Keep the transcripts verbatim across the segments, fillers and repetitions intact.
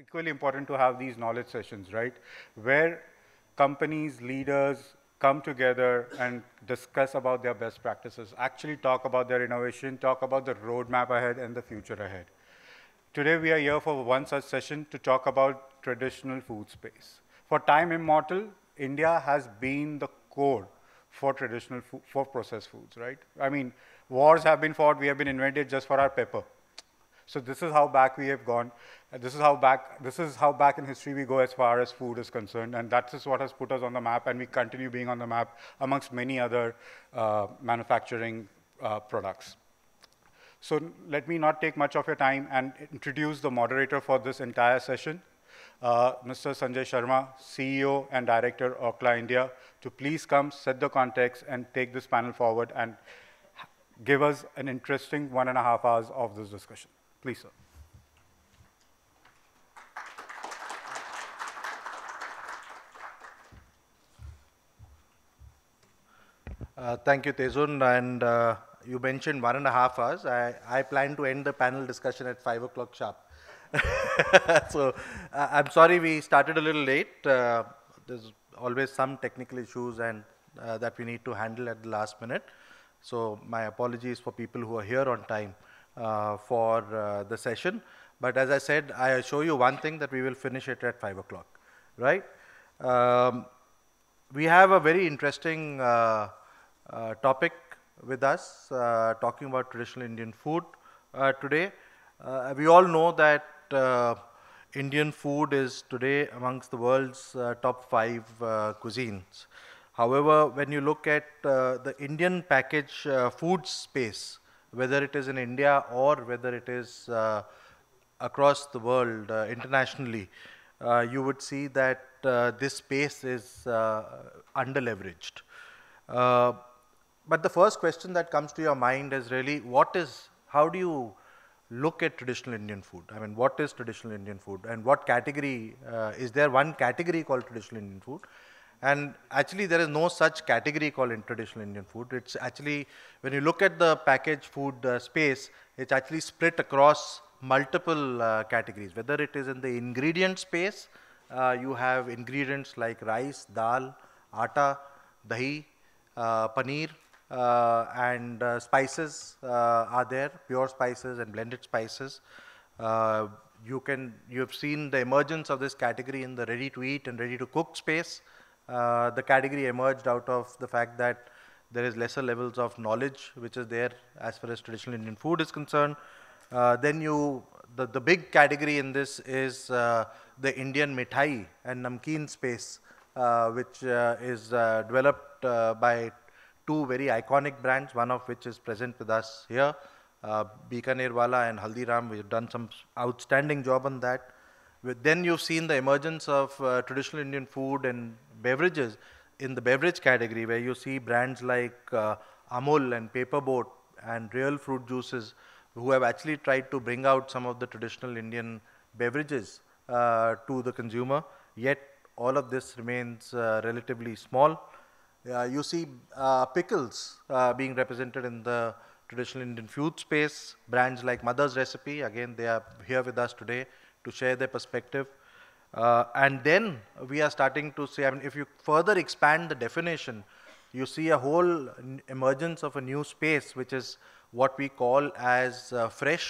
equally important to have these knowledge sessions, right? Where companies, leaders come together and discuss about their best practices, actually talk about their innovation, talk about the roadmap ahead and the future ahead. Today we are here for one such session to talk about traditional food space. For time immortal, India has been the core for traditional food, for processed foods, right? I mean, wars have been fought, we have been invented just for our pepper. So this is how back we have gone. This is how back, this is how back in history we go as far as food is concerned, and that is what has put us on the map, and we continue being on the map amongst many other uh, manufacturing uh, products. So let me not take much of your time and introduce the moderator for this entire session, uh, Mister Sanjay Sharma, C E O and Director of Kla India, to please come, set the context, and take this panel forward and give us an interesting one and a half hours of this discussion. Please, sir. Uh, thank you, Tezun, and uh, you mentioned one and a half hours. I, I plan to end the panel discussion at five o'clock sharp. So uh, I'm sorry we started a little late. Uh, there's always some technical issues and uh, that we need to handle at the last minute. So my apologies for people who are here on time uh, for uh, the session. But as I said, I assure you one thing, that we will finish it at five o'clock, right? Um, we have a very interesting uh, uh, topic with us, uh, talking about traditional Indian food uh, today. Uh, we all know that uh, Indian food is today amongst the world's uh, top five uh, cuisines. However, when you look at uh, the Indian packaged uh, food space, whether it is in India or whether it is uh, across the world uh, internationally, uh, you would see that uh, this space is uh, under-leveraged. Uh, But the first question that comes to your mind is really, what is, how do you look at traditional Indian food? I mean, what is traditional Indian food? And what category, uh, is there one category called traditional Indian food? And actually, there is no such category called in traditional Indian food. It's actually, when you look at the packaged food uh, space, it's actually split across multiple uh, categories. Whether it is in the ingredient space, uh, you have ingredients like rice, dal, atta, dahi, uh, paneer, Uh, and uh, spices uh, are there, pure spices and blended spices. Uh, you can, you have seen the emergence of this category in the ready-to-eat and ready-to-cook space. Uh, the category emerged out of the fact that there is lesser levels of knowledge which is there as far as traditional Indian food is concerned. Uh, then you, the, the big category in this is uh, the Indian mithai and namkeen space, uh, which uh, is uh, developed uh, by two very iconic brands, one of which is present with us here, uh, Bikanerwala and Haldiram. We've done some outstanding job on that. With, then you've seen the emergence of uh, traditional Indian food and beverages in the beverage category, where you see brands like uh, Amul and Paper Boat and Real Fruit Juices, who have actually tried to bring out some of the traditional Indian beverages uh, to the consumer, yet all of this remains uh, relatively small. Uh, you see uh, pickles uh, being represented in the traditional Indian food space, brands like Mother's Recipe. Again, they are here with us today to share their perspective. Uh, and then we are starting to see, I mean, if you further expand the definition, you see a whole emergence of a new space, which is what we call as uh, fresh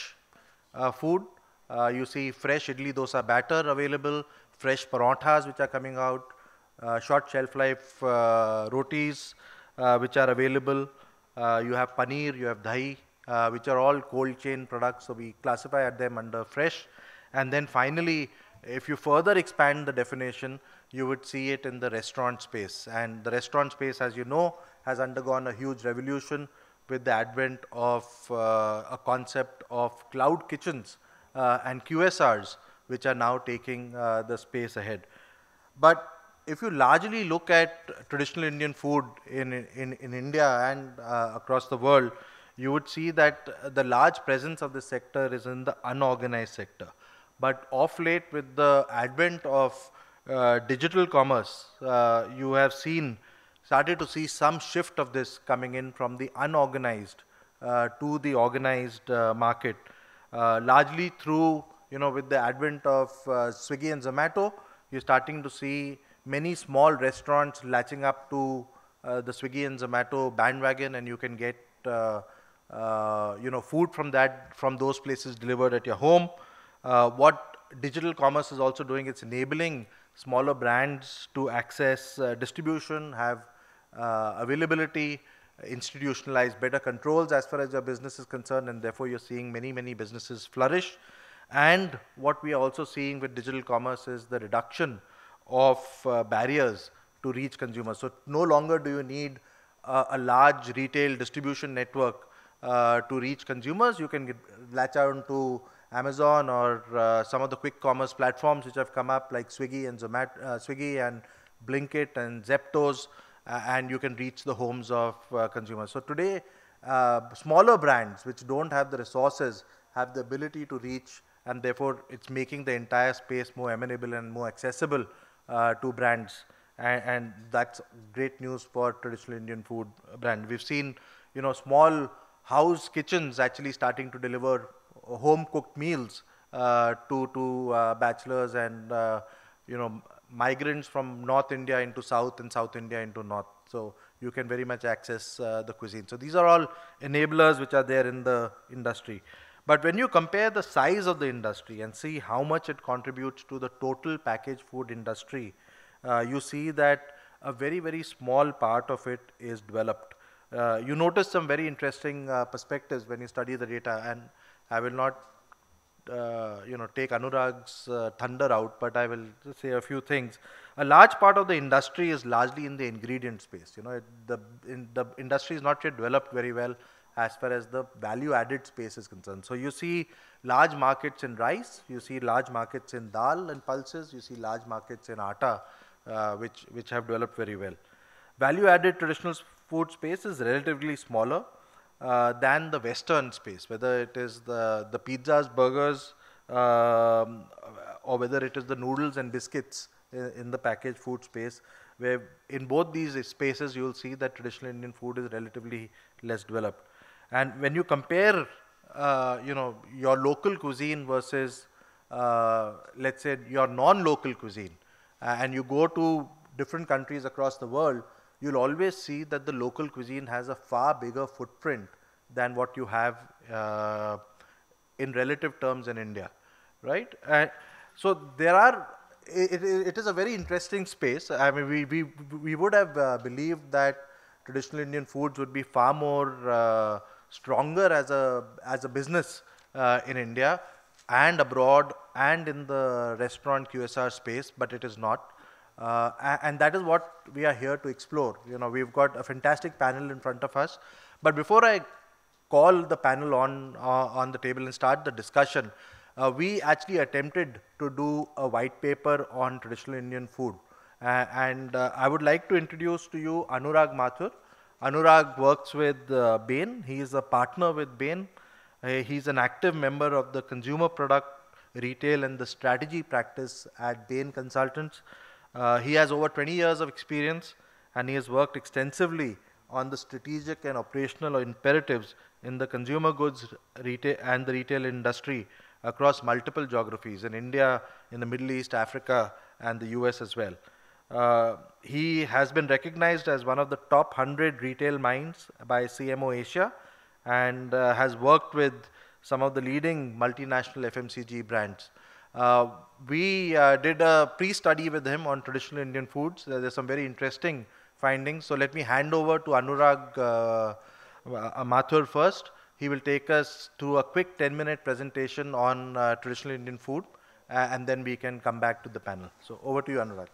uh, food. Uh, you see fresh idli dosa batter available, fresh parathas which are coming out, Uh, short shelf life uh, rotis uh, which are available. Uh, you have paneer, you have dahi, uh, which are all cold chain products, so we classify them under fresh. And then finally, if you further expand the definition, you would see it in the restaurant space. And the restaurant space, as you know, has undergone a huge revolution with the advent of uh, a concept of cloud kitchens uh, and Q S Rs, which are now taking uh, the space ahead. But if you largely look at traditional Indian food in, in, in India and uh, across the world, you would see that the large presence of this sector is in the unorganized sector. But of late, with the advent of uh, digital commerce, uh, you have seen, started to see some shift of this coming in from the unorganized uh, to the organized uh, market, uh, largely through you know, with the advent of uh, Swiggy and Zomato, you're starting to see many small restaurants latching up to uh, the Swiggy and Zomato bandwagon, and you can get uh, uh, you know, food from that, from those places delivered at your home. Uh, what digital commerce is also doing, it's enabling smaller brands to access uh, distribution, have uh, availability, institutionalize better controls as far as your business is concerned, and therefore you're seeing many, many businesses flourish. And what we are also seeing with digital commerce is the reduction of uh, barriers to reach consumers. So no longer do you need uh, a large retail distribution network uh, to reach consumers. You can get, latch on to Amazon or uh, some of the quick commerce platforms which have come up, like Swiggy and Zomato, uh, Swiggy and Blinkit and Zepto's, uh, and you can reach the homes of uh, consumers. So today, uh, smaller brands which don't have the resources have the ability to reach, and therefore it's making the entire space more amenable and more accessible uh, to brands, and, and that's great news for traditional Indian food brand. We've seen, you know, small house kitchens actually starting to deliver home-cooked meals uh, to, to uh, bachelors and, uh, you know, migrants from North India into South and South India into North. So you can very much access uh, the cuisine. So these are all enablers which are there in the industry. But when you compare the size of the industry and see how much it contributes to the total packaged food industry, uh, you see that a very, very small part of it is developed. Uh, you notice some very interesting uh, perspectives when you study the data, and I will not, uh, you know, take Anurag's uh, thunder out, but I will just say a few things. A large part of the industry is largely in the ingredient space. You know, it, the in, the industry is not yet developed very well as far as the value-added space is concerned. So you see large markets in rice, you see large markets in dal and pulses, you see large markets in atta, uh, which which have developed very well. Value-added traditional food space is relatively smaller Uh, than the Western space, whether it is the, the pizzas, burgers, um, or whether it is the noodles and biscuits in, in the packaged food space, where in both these spaces you will see that traditional Indian food is relatively less developed. And when you compare, uh, you know, your local cuisine versus, uh, let's say, your non-local cuisine, uh, and you go to different countries across the world, you'll always see that the local cuisine has a far bigger footprint than what you have uh, in relative terms in India, right? And so there are, it, it is a very interesting space. I mean, we, we, we would have uh, believed that traditional Indian foods would be far more uh, stronger as a, as a business uh, in India and abroad and in the restaurant Q S R space, but it is not. Uh, and that is what we are here to explore. You know, we've got a fantastic panel in front of us. But before I call the panel on, uh, on the table and start the discussion, uh, we actually attempted to do a white paper on traditional Indian food. Uh, and uh, I would like to introduce to you Anurag Mathur. Anurag works with uh, Bain. He is a partner with Bain. Uh, he's an active member of the consumer product, retail, and the strategy practice at Bain Consultants. Uh, he has over twenty years of experience, and he has worked extensively on the strategic and operational imperatives in the consumer goods retail and the retail industry across multiple geographies in India, in the Middle East, Africa, and the U S as well. Uh, he has been recognized as one of the top one hundred retail minds by C M O Asia, and uh, has worked with some of the leading multinational F M C G brands. Uh, we uh, did a pre-study with him on traditional Indian foods. Uh, there's some very interesting findings. So let me hand over to Anurag uh, Mathur first. He will take us through a quick ten minute presentation on uh, traditional Indian food, uh, and then we can come back to the panel. So over to you, Anurag.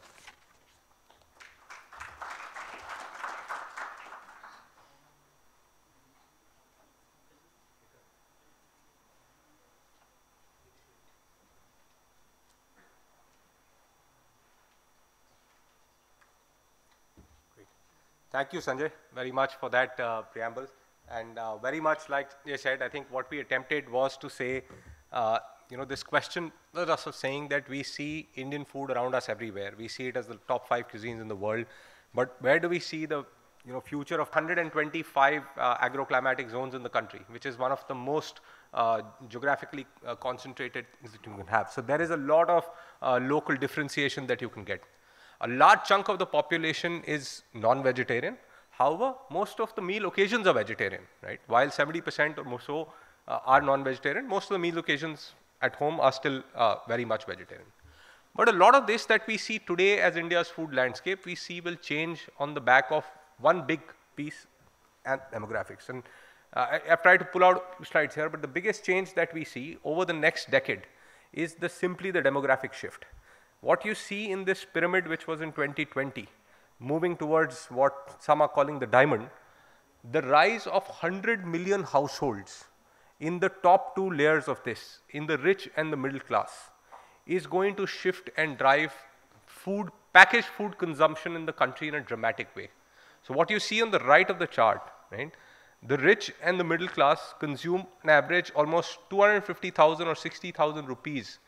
Thank you, Sanjay, very much for that uh, preamble. And uh, very much like you said, I think what we attempted was to say, uh, you know, this question was also saying that we see Indian food around us everywhere. We see it as the top five cuisines in the world. But where do we see the, you know, future of one hundred twenty-five uh, agroclimatic zones in the country, which is one of the most uh, geographically uh, concentrated that you can have. So there is a lot of uh, local differentiation that you can get. A large chunk of the population is non-vegetarian. However, most of the meal occasions are vegetarian, right? While seventy percent or so uh, are non-vegetarian, most of the meal occasions at home are still uh, very much vegetarian. But a lot of this that we see today as India's food landscape, we see will change on the back of one big piece, and demographics. And uh, I, I've tried to pull out slides here, but the biggest change that we see over the next decade is the simply the demographic shift. What you see in this pyramid, which was in twenty twenty, moving towards what some are calling the diamond, the rise of one hundred million households in the top two layers of this, in the rich and the middle class, is going to shift and drive food, packaged food consumption in the country in a dramatic way. So what you see on the right of the chart, right, the rich and the middle class consume an average almost two hundred fifty thousand or sixty thousand rupees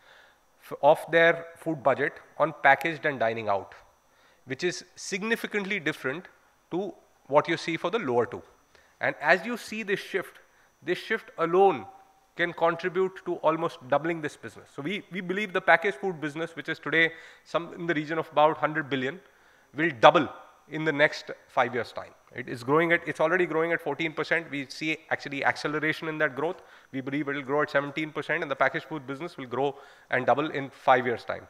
of their food budget on packaged and dining out, which is significantly different to what you see for the lower two. And as you see this shift, this shift alone can contribute to almost doubling this business. So we, we believe the packaged food business, which is today some in the region of about one hundred billion, will double in the next five years' time. It is growing at, it's already growing at fourteen percent. We see actually acceleration in that growth. We believe it will grow at seventeen percent, and the packaged food business will grow and double in five years' time.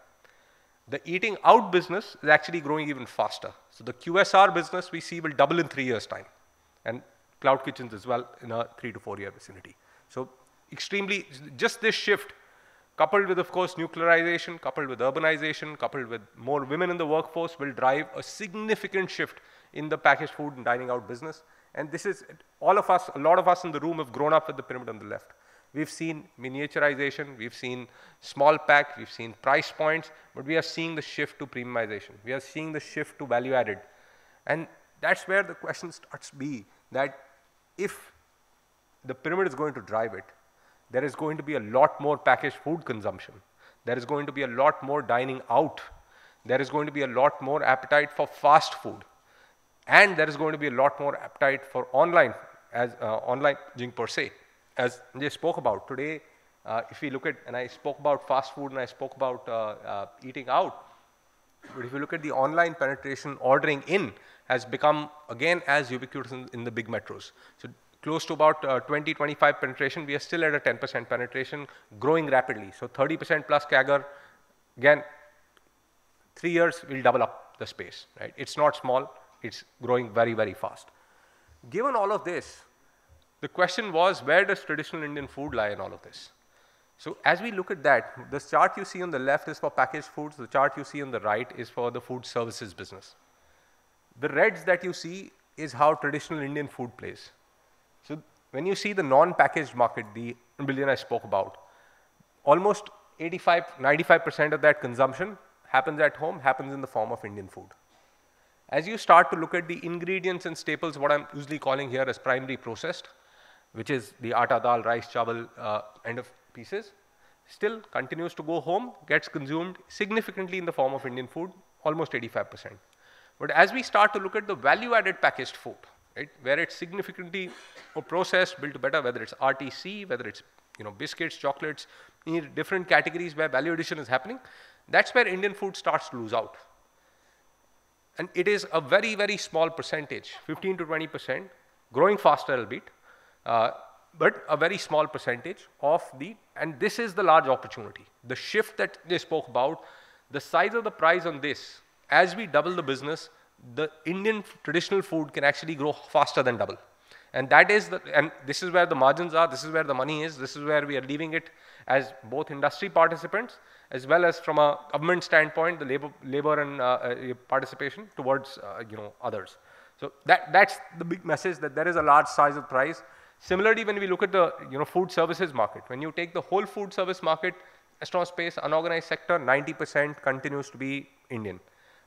The eating out business is actually growing even faster. So the Q S R business we see will double in three years' time, and cloud kitchens as well in a three to four year vicinity. So extremely, just this shift, coupled with, of course, nuclearization, coupled with urbanization, coupled with more women in the workforce, will drive a significant shift in the packaged food and dining out business. And this is, all of us, a lot of us in the room have grown up with the pyramid on the left. We've seen miniaturization, we've seen small pack, we've seen price points, but we are seeing the shift to premiumization. We are seeing the shift to value added. And that's where the question starts to be that if the pyramid is going to drive it, there is going to be a lot more packaged food consumption. There is going to be a lot more dining out. There is going to be a lot more appetite for fast food. And there is going to be a lot more appetite for online, as uh, online per se. As Sanjay spoke about today, uh, if we look at, and I spoke about fast food and I spoke about uh, uh, eating out, but if you look at the online penetration, ordering in has become, again, as ubiquitous in, in the big metros. So close to about uh, twenty, twenty-five penetration, we are still at a ten percent penetration, growing rapidly. So thirty percent plus C A G R, again, three years will double up the space, right? It's not small, it's growing very, very fast. Given all of this, the question was, where does traditional Indian food lie in all of this? So as we look at that, the chart you see on the left is for packaged foods, the chart you see on the right is for the food services business. The reds that you see is how traditional Indian food plays. So when you see the non-packaged market, the billion I spoke about, almost eighty-five, ninety-five percent of that consumption happens at home, happens in the form of Indian food. As you start to look at the ingredients and staples, what I'm usually calling here as primary processed, which is the atta, dal, rice, chawal, uh, end of pieces, still continues to go home, gets consumed significantly in the form of Indian food, almost eighty-five percent. But as we start to look at the value-added packaged food, right, where it's significantly processed, built better, whether it's R T C, whether it's you know biscuits, chocolates, in different categories where value addition is happening, that's where Indian food starts to lose out. And it is a very, very small percentage, fifteen to twenty percent, growing faster albeit, uh, but a very small percentage of the, and this is the large opportunity. The shift that they spoke about, the size of the prize on this, as we double the business, the Indian traditional food can actually grow faster than double. And that is the, and this is where the margins are, this is where the money is, this is where we are leaving it as both industry participants as well as from a government standpoint, the labor, labor and uh, uh, participation towards uh, you know, others. So that, that's the big message, that there is a large size of prize. Similarly, when we look at the you know, food services market, when you take the whole food service market, restaurant space, unorganized sector, ninety percent continues to be Indian.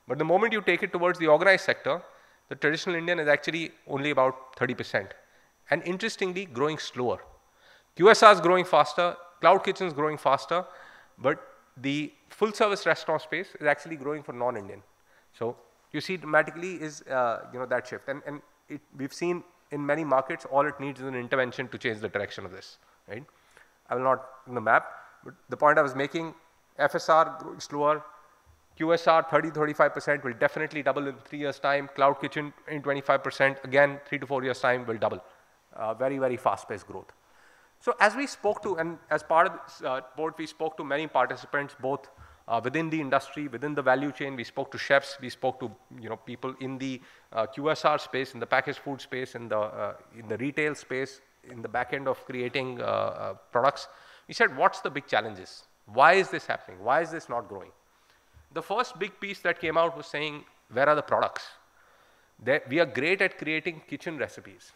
But the moment you take it towards the organized sector, the traditional Indian is actually only about thirty percent. And interestingly, growing slower. Q S R is growing faster, cloud kitchen is growing faster, but the full-service restaurant space is actually growing for non-Indian. So you see dramatically is uh, you know, that shift. And, and it, we've seen in many markets, all it needs is an intervention to change the direction of this. Right? I will not in the map, but the point I was making, F S R growing slower, Q S R thirty, thirty-five percent will definitely double in three years' time, cloud kitchen in twenty-five percent, again three to four years' time will double. Uh, very, very fast-paced growth. So as we spoke to, and as part of this uh, board, we spoke to many participants, both uh, within the industry, within the value chain. We spoke to chefs, we spoke to you know people in the uh, Q S R space, in the packaged food space, in the uh, in the retail space, in the back end of creating uh, uh, products. We said, what's the big challenges? Why is this happening? Why is this not growing? The first big piece that came out was saying, where are the products? They're, we are great at creating kitchen recipes.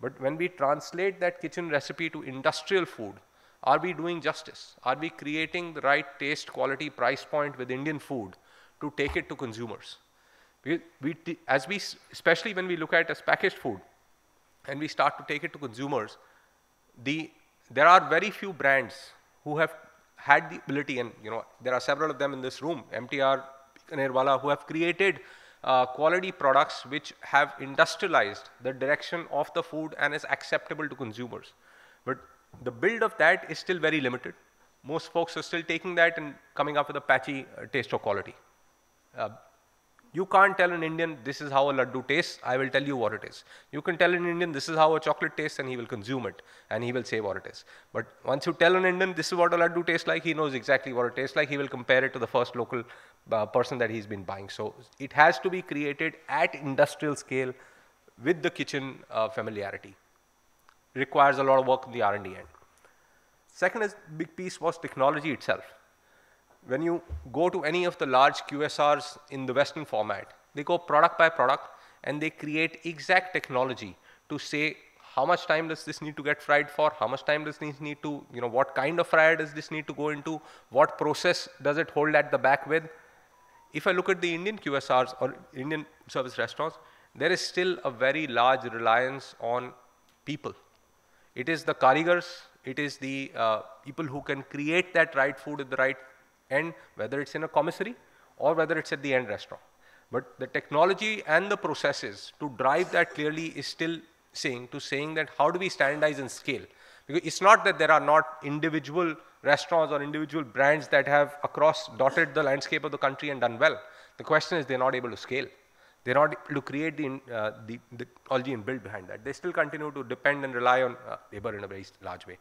But when we translate that kitchen recipe to industrial food, are we doing justice? Are we creating the right taste, quality, price point with Indian food to take it to consumers? We, we, as we, especially when we look at as packaged food, and we start to take it to consumers, the, there are very few brands who have had the ability, and you know, there are several of them in this room, M T R, Bikanerwala, who have created uh, quality products which have industrialized the direction of the food and is acceptable to consumers. But the build of that is still very limited. Most folks are still taking that and coming up with a patchy uh, taste or quality. Uh, You can't tell an Indian, this is how a laddu tastes, I will tell you what it is. You can tell an Indian, this is how a chocolate tastes, and he will consume it, and he will say what it is. But once you tell an Indian, this is what a laddu tastes like, he knows exactly what it tastes like, he will compare it to the first local uh, person that he's been buying. So it has to be created at industrial scale with the kitchen uh, familiarity. Requires a lot of work in the R and D end. Second is, big piece was technology itself. When you go to any of the large Q S Rs in the Western format, they go product by product and they create exact technology to say how much time does this need to get fried for, how much time does this need to, you know, what kind of fryer does this need to go into, what process does it hold at the back with. If I look at the Indian Q S Rs or Indian service restaurants, there is still a very large reliance on people. It is the karigars, it is the uh, people who can create that right food at the right and whether it's in a commissary or whether it's at the end restaurant. But the technology and the processes to drive that clearly is still saying to saying that how do we standardize and scale? Because it's not that there are not individual restaurants or individual brands that have across dotted the landscape of the country and done well. The question is they're not able to scale. They're not able to create the, uh, the, the technology and build behind that. They still continue to depend and rely on uh, labor in a very large way.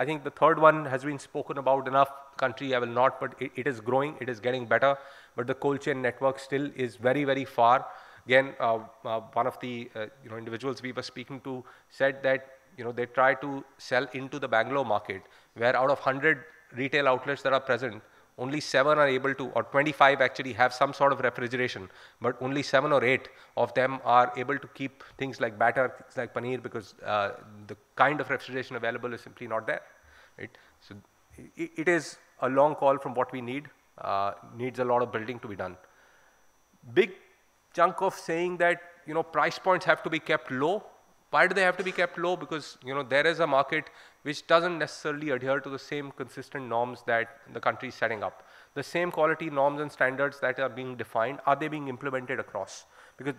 I think the third one has been spoken about enough. Country, I will not, but it, it is growing, it is getting better, but the cold chain network still is very, very far. Again, uh, uh, one of the uh, you know, individuals we were speaking to said that you know, they try to sell into the Bangalore market, where out of one hundred retail outlets that are present, only seven are able to, or twenty-five actually have some sort of refrigeration, but only seven or eight of them are able to keep things like batter, things like paneer, because uh, the kind of refrigeration available is simply not there. Right? So it, it is a long call from what we need, uh, needs a lot of building to be done. Big chunk of saying that, you know, price points have to be kept low. Why do they have to be kept low? Because, you know, there is a market which doesn't necessarily adhere to the same consistent norms that the country is setting up. The same quality norms and standards that are being defined, are they being implemented across? Because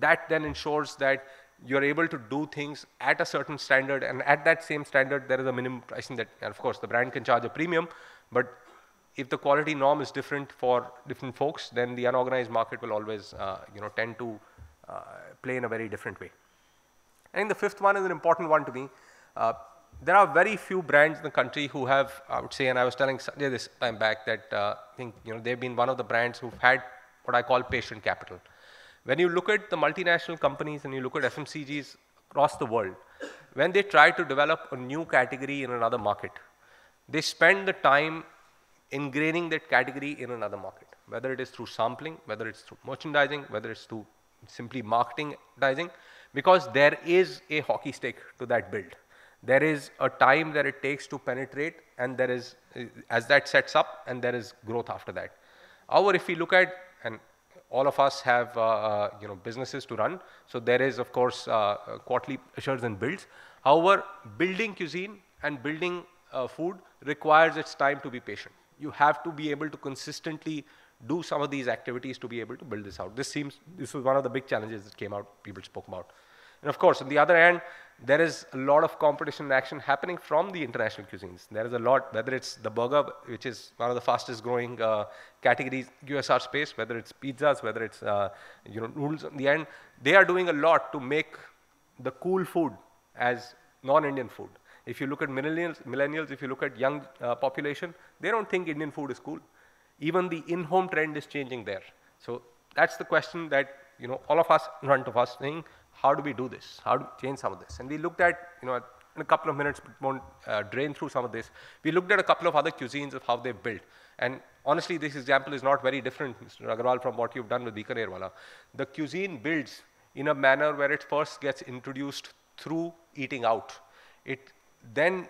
that then ensures that you're able to do things at a certain standard, and at that same standard, there is a minimum pricing that, and of course, the brand can charge a premium, but if the quality norm is different for different folks, then the unorganized market will always, uh, you know, tend to uh, play in a very different way. I think the fifth one is an important one to me. Uh, there are very few brands in the country who have, I would say, and I was telling Sanjay this time back that uh, I think you know, they've been one of the brands who've had what I call patient capital. When you look at the multinational companies and you look at F M C Gs across the world, when they try to develop a new category in another market, they spend the time ingraining that category in another market, whether it is through sampling, whether it's through merchandising, whether it's through simply marketing, advertising, because there is a hockey stick to that build. There is a time that it takes to penetrate, and there is, as that sets up, and there is growth after that. However, if we look at, and all of us have uh, uh, you know, businesses to run, so there is, of course, uh, quarterly pressures and builds. However, building cuisine and building uh, food requires its time to be patient. You have to be able to consistently do some of these activities to be able to build this out. This seems, this was one of the big challenges that came out, people spoke about. And of course, on the other hand, there is a lot of competition and action happening from the international cuisines. There is a lot, whether it's the burger, which is one of the fastest growing uh, categories, U S R space, whether it's pizzas, whether it's uh, you know, noodles in the end, they are doing a lot to make the cool food as non-Indian food. If you look at millennials, millennials if you look at young uh, population, they don't think Indian food is cool. Even the in-home trend is changing there. So that's the question that, you know, all of us in front of us saying, how do we do this? How do we change some of this? And we looked at, you know, in a couple of minutes, we won't uh, drain through some of this. We looked at a couple of other cuisines of how they built. And honestly, this example is not very different, Mister Agarwal, from what you've done with Bikanerwala. The cuisine builds in a manner where it first gets introduced through eating out. It then,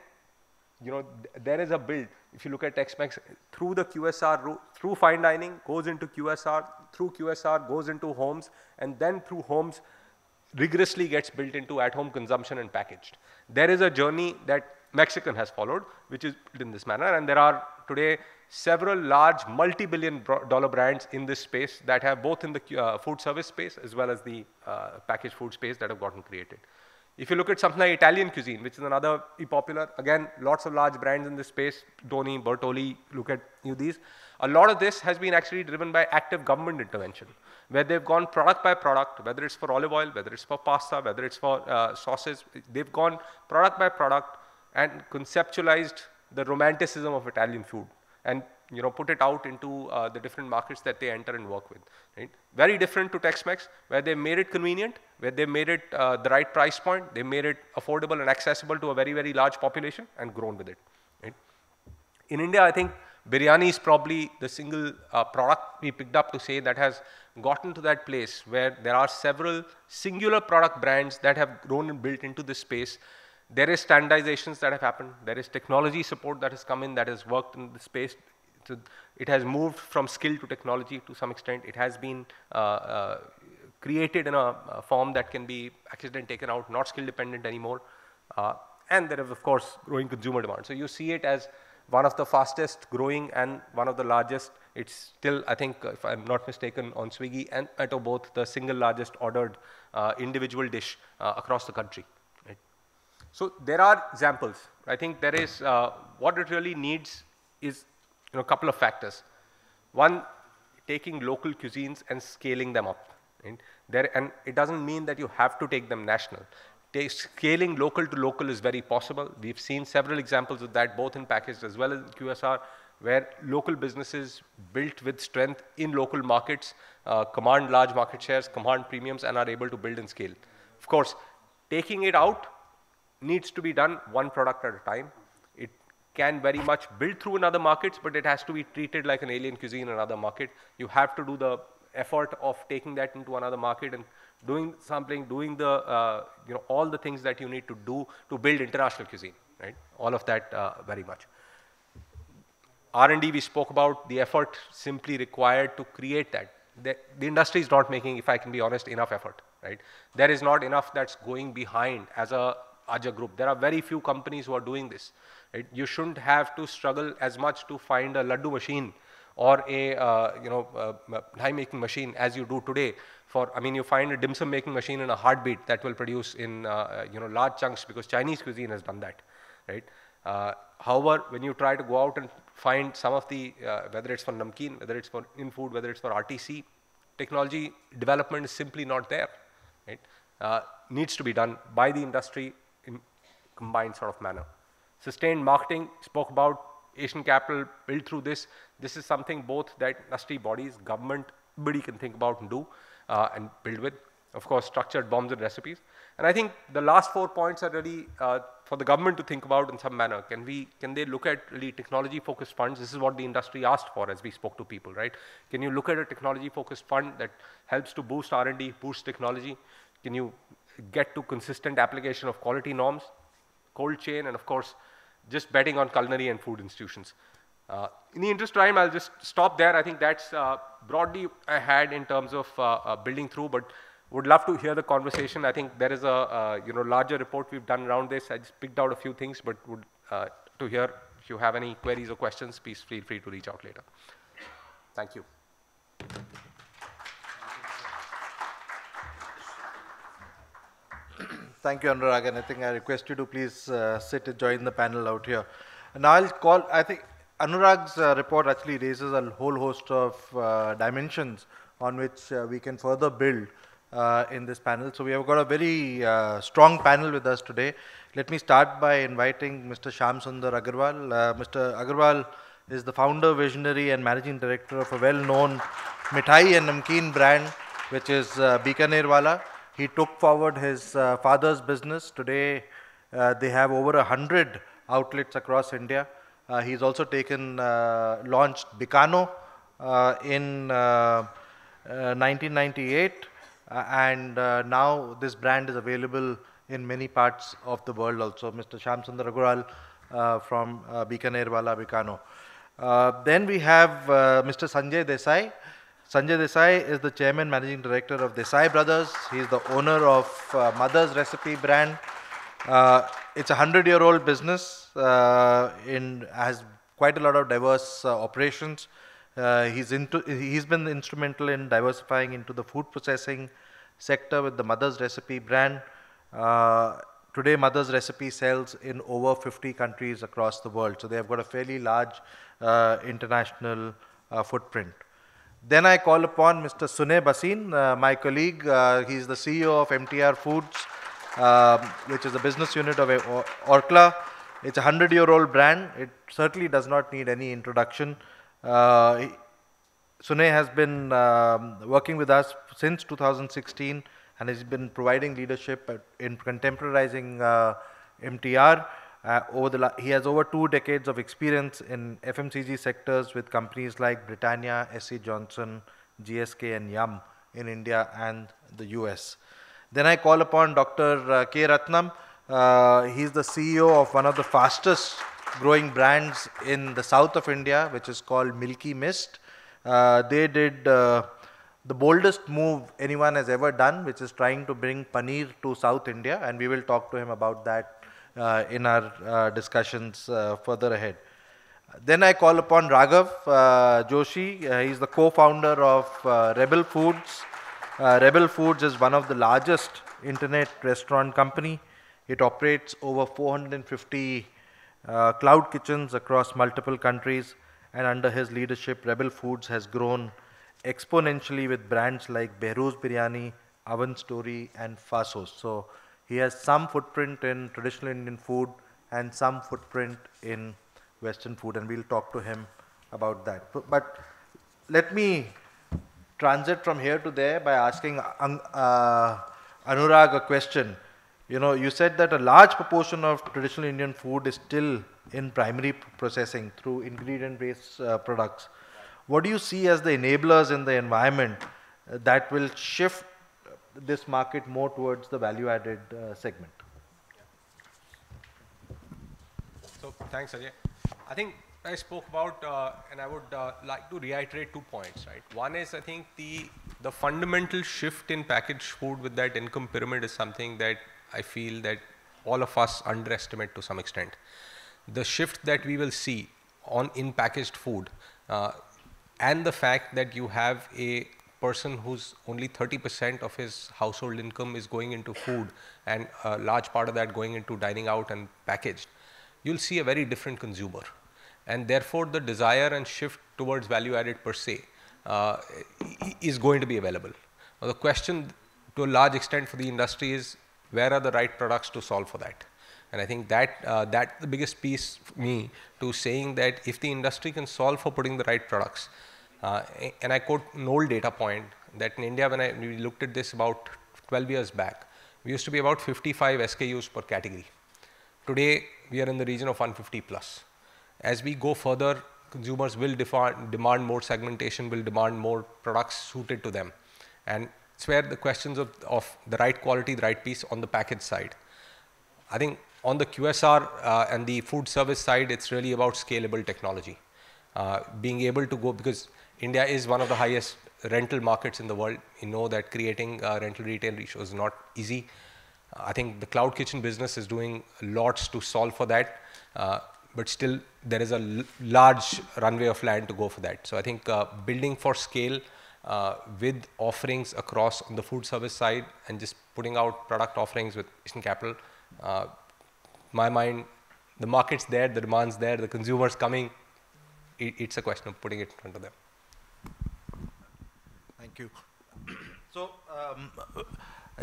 you know, th there is a build. If you look at Tex-Mex, through the Q S R route, through fine dining, goes into Q S R, through Q S R, goes into homes, and then through homes, rigorously gets built into at-home consumption and packaged. There is a journey that Mexican has followed, which is in this manner, and there are today several large multi-billion dollar brands in this space that have both in the uh, food service space as well as the uh, packaged food space that have gotten created. If you look at something like Italian cuisine, which is another popular, again, lots of large brands in this space, Doni, Bertolli, look at you these. A lot of this has been actually driven by active government intervention, where they've gone product by product, whether it's for olive oil, whether it's for pasta, whether it's for uh, sauces. They've gone product by product and conceptualized the romanticism of Italian food and, you know, put it out into uh, the different markets that they enter and work with. Right? Very different to Tex-Mex, where they made it convenient, where they made it uh, the right price point, they made it affordable and accessible to a very, very large population and grown with it. Right? In India, I think biryani is probably the single uh, product we picked up to say that has gotten to that place where there are several singular product brands that have grown and built into this space. There is standardizations that have happened. There is technology support that has come in that has worked in the space. So it has moved from skill to technology to some extent. It has been uh, uh, created in a, a form that can be accident taken out, not skill dependent anymore. Uh, and there is, of course, growing consumer demand. So you see it as one of the fastest growing and one of the largest. It's still, I think, if I'm not mistaken, on Swiggy and Zomato both the single largest ordered uh, individual dish uh, across the country. Right? So there are examples. I think there is uh, what it really needs is, you know, a couple of factors. One, taking local cuisines and scaling them up. Right? There, and it doesn't mean that you have to take them national. T scaling local to local is very possible. We've seen several examples of that, both in packaged as well as in Q S R, where local businesses built with strength in local markets uh, command large market shares, command premiums, and are able to build and scale. Of course, taking it out needs to be done one product at a time. It can very much build through in other markets, but it has to be treated like an alien cuisine in another market. You have to do the effort of taking that into another market and doing something, doing the, uh, you know, all the things that you need to do to build international cuisine, right? All of that uh, very much. R and D, we spoke about the effort simply required to create that. The, the industry is not making, if I can be honest, enough effort, right? There is not enough that's going behind as a, as a group. There are very few companies who are doing this, right? You shouldn't have to struggle as much to find a laddu machine or a, uh, you know, uh, dye-making machine as you do today. For, I mean, you find a dim sum making machine in a heartbeat that will produce in, uh, you know, large chunks because Chinese cuisine has done that, right? Uh, however, when you try to go out and find some of the, uh, whether it's for namkeen, whether it's for in food, whether it's for R T C, technology development is simply not there, right? Uh, needs to be done by the industry in combined sort of manner. Sustained marketing, spoke about Asian capital built through this. This is something both that industry bodies, government, everybody can think about and do uh, and build with. Of course, structured bombs and recipes. And I think the last four points are really uh, for the government to think about in some manner. Can we, can they look at really technology-focused funds? This is what the industry asked for as we spoke to people, right? Can you look at a technology-focused fund that helps to boost R and D, boost technology? Can you get to consistent application of quality norms, cold chain, and of course, just betting on culinary and food institutions. Uh, in the interest of time, I'll just stop there. I think that's uh, broadly I had in terms of uh, uh, building through, but would love to hear the conversation. I think there is a uh, you know, larger report we've done around this. I just picked out a few things, but would uh, to hear if you have any queries or questions, please feel free to reach out later. Thank you. Thank you, Anurag, and I think I request you to please uh, sit and join the panel out here. Now I'll call, I think Anurag's uh, report actually raises a whole host of uh, dimensions on which uh, we can further build uh, in this panel. So we have got a very uh, strong panel with us today. Let me start by inviting Mister Shyam Sundar Agarwal. Uh, Mister Agarwal is the founder, visionary, and managing director of a well-known mithai and namkeen brand, which is uh, Bikanerwala. He took forward his uh, father's business. Today, uh, they have over a hundred outlets across India. Uh, he's also taken, uh, launched Bikano uh, in uh, uh, nineteen ninety-eight, uh, and uh, now this brand is available in many parts of the world also. Mister Shyam Sundar Agarwal uh, from uh, Bikanerwala, Bikano. Uh, then we have uh, Mister Sanjay Desai. Sanjay Desai is the chairman managing director of Desai Brothers. He is the owner of uh, Mother's Recipe brand. Uh, it's a hundred-year-old business. Uh, in has quite a lot of diverse uh, operations. Uh, he's into he's been instrumental in diversifying into the food processing sector with the Mother's Recipe brand. Uh, today, Mother's Recipe sells in over fifty countries across the world. So they have got a fairly large uh, international uh, footprint. Then I call upon Mister Sunay Bhasin, uh, my colleague. Uh, he is the C E O of M T R Foods, uh, which is a business unit of Orkla. It's a hundred-year-old brand. It certainly does not need any introduction. Uh, Sunay has been um, working with us since two thousand sixteen and has been providing leadership at, in contemporizing uh, M T R. Uh, over the he has over two decades of experience in F M C G sectors with companies like Britannia, S C Johnson, G S K, and Yum in India and the U S. Then I call upon Doctor Uh, K. Ratnam. Uh, he's the C E O of one of the fastest growing brands in the south of India, which is called Milky Mist. Uh, they did uh, the boldest move anyone has ever done, which is trying to bring paneer to South India, and we will talk to him about that Uh, in our uh, discussions uh, further ahead. Then I call upon Raghav uh, Joshi. Uh, he's the co-founder of uh, Rebel Foods. Uh, Rebel Foods is one of the largest internet restaurant company. It operates over four hundred fifty uh, cloud kitchens across multiple countries, and under his leadership, Rebel Foods has grown exponentially with brands like Behrouz Biryani, Oven Story, and Fasos. So he has some footprint in traditional Indian food and some footprint in Western food, and we'll talk to him about that. But let me transit from here to there by asking uh, Anurag a question. You know, you said that a large proportion of traditional Indian food is still in primary processing through ingredient-based uh, products. What do you see as the enablers in the environment that will shift this market more towards the value-added uh, segment? So, thanks, Ajay. I think I spoke about, uh, and I would uh, like to reiterate two points, right? One is, I think, the, the fundamental shift in packaged food with that income pyramid is something that I feel that all of us underestimate to some extent. The shift that we will see on in packaged food, uh, and the fact that you have a person who's only thirty percent of his household income is going into food and a large part of that going into dining out and packaged, you'll see a very different consumer. And therefore, the desire and shift towards value added per se uh, is going to be available. Now, the question to a large extent for the industry is, where are the right products to solve for that? And I think that uh, that's the biggest piece for me to saying that if the industry can solve for putting the right products, Uh, and I quote an old data point that in India, when I, we looked at this about twelve years back, we used to be about fifty-five S K Us per category. Today, we are in the region of one fifty plus. As we go further, consumers will demand more segmentation, will demand more products suited to them. And it's where the questions of, of the right quality, the right piece on the package side. I think on the Q S R uh, and the food service side, it's really about scalable technology. Uh, being able to go, because India is one of the highest rental markets in the world. You know that creating uh, rental retail ratio is not easy. Uh, I think the cloud kitchen business is doing lots to solve for that, uh, but still there is a large runway of land to go for that. So I think uh, building for scale uh, with offerings across on the food service side and just putting out product offerings with patient capital. Uh, my mind, the market's there, the demand's there, the consumer's coming. It, it's a question of putting it in front of them. Thank you. So, um,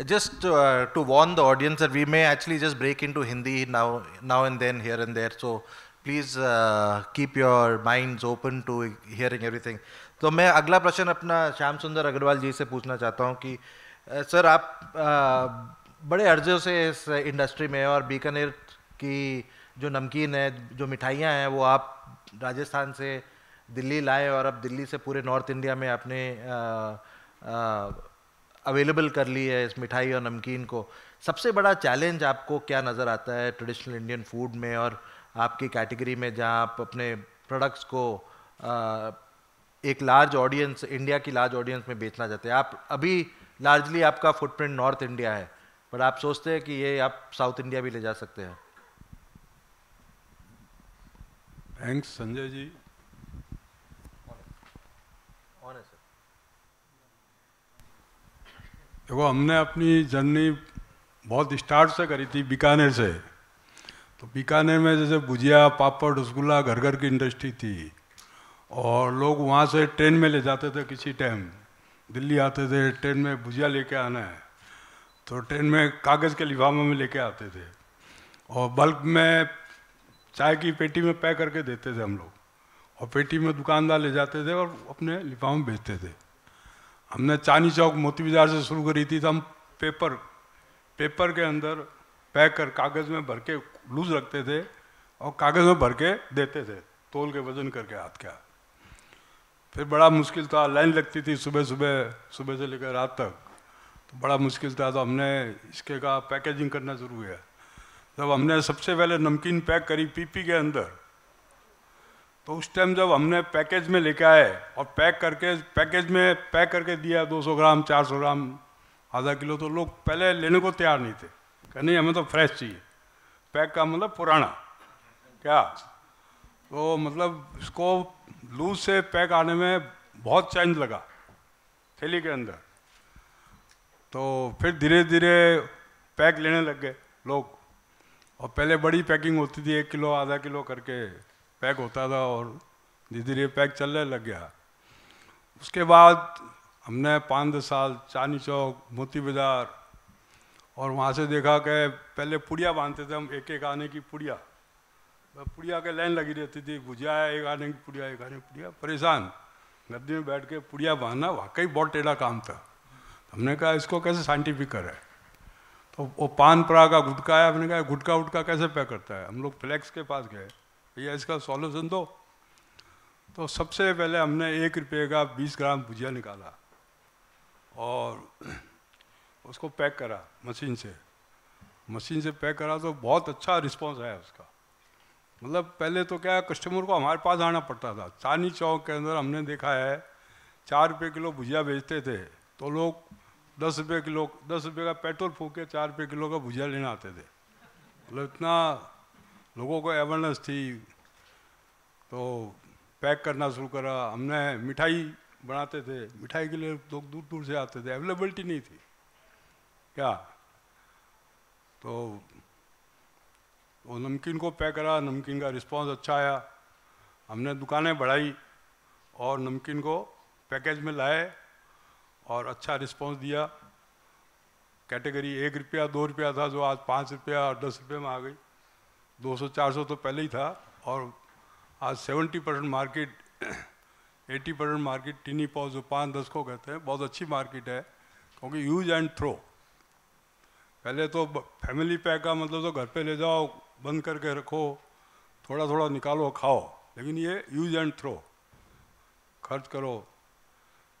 just uh, to warn the audience that we may actually just break into Hindi now, now and then, here and there. So, please uh, keep your minds open to hearing everything. So, मैं अगला प्रश्न अपना श्याम सुंदर अग्रवाल जी से पूछना चाहता हूँ कि सर आप बड़े अर्ज़ों से इस इंडस्ट्री में और बीकानेर की जो नमकीन है, जो मिठाइयाँ हैं, वो आप राजस्थान से दिल्ली लाए और अब दिल्ली से पूरे नॉर्थ इंडिया में आपने अवेलेबल कर ली है इस मिठाई और नमकीन को. सबसे बड़ा चैलेंज आपको क्या नज़र आता है ट्रेडिशनल इंडियन फूड में और आपकी कैटेगरी में, जहाँ आप अपने प्रोडक्ट्स को आ, एक लार्ज ऑडियंस, इंडिया की लार्ज ऑडियंस में बेचना चाहते हैं? आप अभी लार्जली आपका फुटप्रिंट नॉर्थ इंडिया है, पर आप सोचते हैं कि ये आप साउथ इंडिया भी ले जा सकते हैं? थैंक्स संजय जी. देखो, हमने अपनी जर्नी बहुत स्टार्ट से करी थी बीकानेर से. तो बीकानेर में जैसे भुजिया, पापड़, रसगुल्ला घर घर की इंडस्ट्री थी और लोग वहाँ से ट्रेन में ले जाते थे. किसी टाइम दिल्ली आते थे, ट्रेन में भुजिया लेके आना है, तो ट्रेन में कागज़ के लिफाफे में लेके आते थे और बल्क में चाय की पेटी में पैक करके देते थे हम लोग, और पेटी में दुकानदार ले जाते थे और अपने लिफाफे में बेचते थे. हमने चांदनी चौक मोती बाज़ार से शुरू करी थी. तो हम पेपर पेपर के अंदर पैक कर कागज़ में भर के लूज रखते थे और कागज़ में भर के देते थे, तोल के वज़न करके हाथ के हाथ. फिर बड़ा मुश्किल था, लाइन लगती थी सुबह सुबह सुबह से लेकर रात तक, तो बड़ा मुश्किल था. तो हमने इसके का पैकेजिंग करना शुरू किया. जब हमने सबसे पहले नमकीन पैक करी पीपी के अंदर, तो उस टाइम जब हमने पैकेज में लेके आए और पैक करके पैकेज में पैक करके दिया दो सौ ग्राम, चार सौ ग्राम, आधा किलो, तो लोग पहले लेने को तैयार नहीं थे. कह नहीं, हमें तो फ्रेश चाहिए. पैक का मतलब पुराना क्या, तो मतलब इसको लूज से पैक आने में बहुत चेंज लगा थैली के अंदर. तो फिर धीरे धीरे पैक लेने लग गए लोग, और पहले बड़ी पैकिंग होती थी, एक किलो आधा किलो करके पैक होता था, और धीरे धीरे पैक चलने लग गया. उसके बाद हमने पाँच दस साल चांदनी चौक मोती बाज़ार, और वहाँ से देखा कि पहले पुड़िया बांधते थे हम, एक एक आने की पुड़िया, पुड़िया के लाइन लगी रहती थी, भुजिया एक आने की पुड़िया, एक आने की पुड़िया, परेशान. गद्दी में बैठ के पुड़िया बांधना वाकई बहुत टेढ़ा काम था. हमने कहा इसको कैसे साइंटिफिक करें. तो वो पान परा का गुटका है, हमने कहा गुटका उटका कैसे पैक करता है. हम लोग फ्लैक्स के पास गए, भैया इसका सॉल्यूशन दो. तो सबसे पहले हमने एक रुपये का बीस ग्राम भुजिया निकाला और उसको पैक करा मशीन से. मशीन से पैक करा तो बहुत अच्छा रिस्पांस आया उसका. मतलब पहले तो क्या कस्टमर को हमारे पास आना पड़ता था. चांदनी चौक के अंदर हमने देखा है चार रुपये किलो भुजिया बेचते थे, तो लोग दस रुपये किलो दस रुपये का पेट्रोल फूँक के चार रुपये किलो का भुजिया लेने आते थे. मतलब इतना लोगों को अवेयरनेस थी. तो पैक करना शुरू करा हमने. मिठाई बनाते थे, मिठाई के लिए लोग दूर दूर से आते थे, अवेलेबिलिटी नहीं थी क्या. तो वो नमकीन को पैक करा, नमकीन का रिस्पांस अच्छा आया. हमने दुकानें बढ़ाई और नमकीन को पैकेज में लाए और अच्छा रिस्पांस दिया. कैटेगरी एक रुपया दो रुपया था, जो आज पाँच रुपया और दस रुपये में आ गई. दो सौ चार सौ तो पहले ही था, और आज सत्तर परसेंट मार्केट, अस्सी परसेंट मार्केट टीनी पाव जो पाँच दस को कहते हैं, बहुत अच्छी मार्केट है, क्योंकि यूज एंड थ्रो. पहले तो फैमिली पैक का मतलब तो घर पे ले जाओ, बंद करके रखो, थोड़ा थोड़ा निकालो खाओ, लेकिन ये यूज एंड थ्रो, खर्च करो.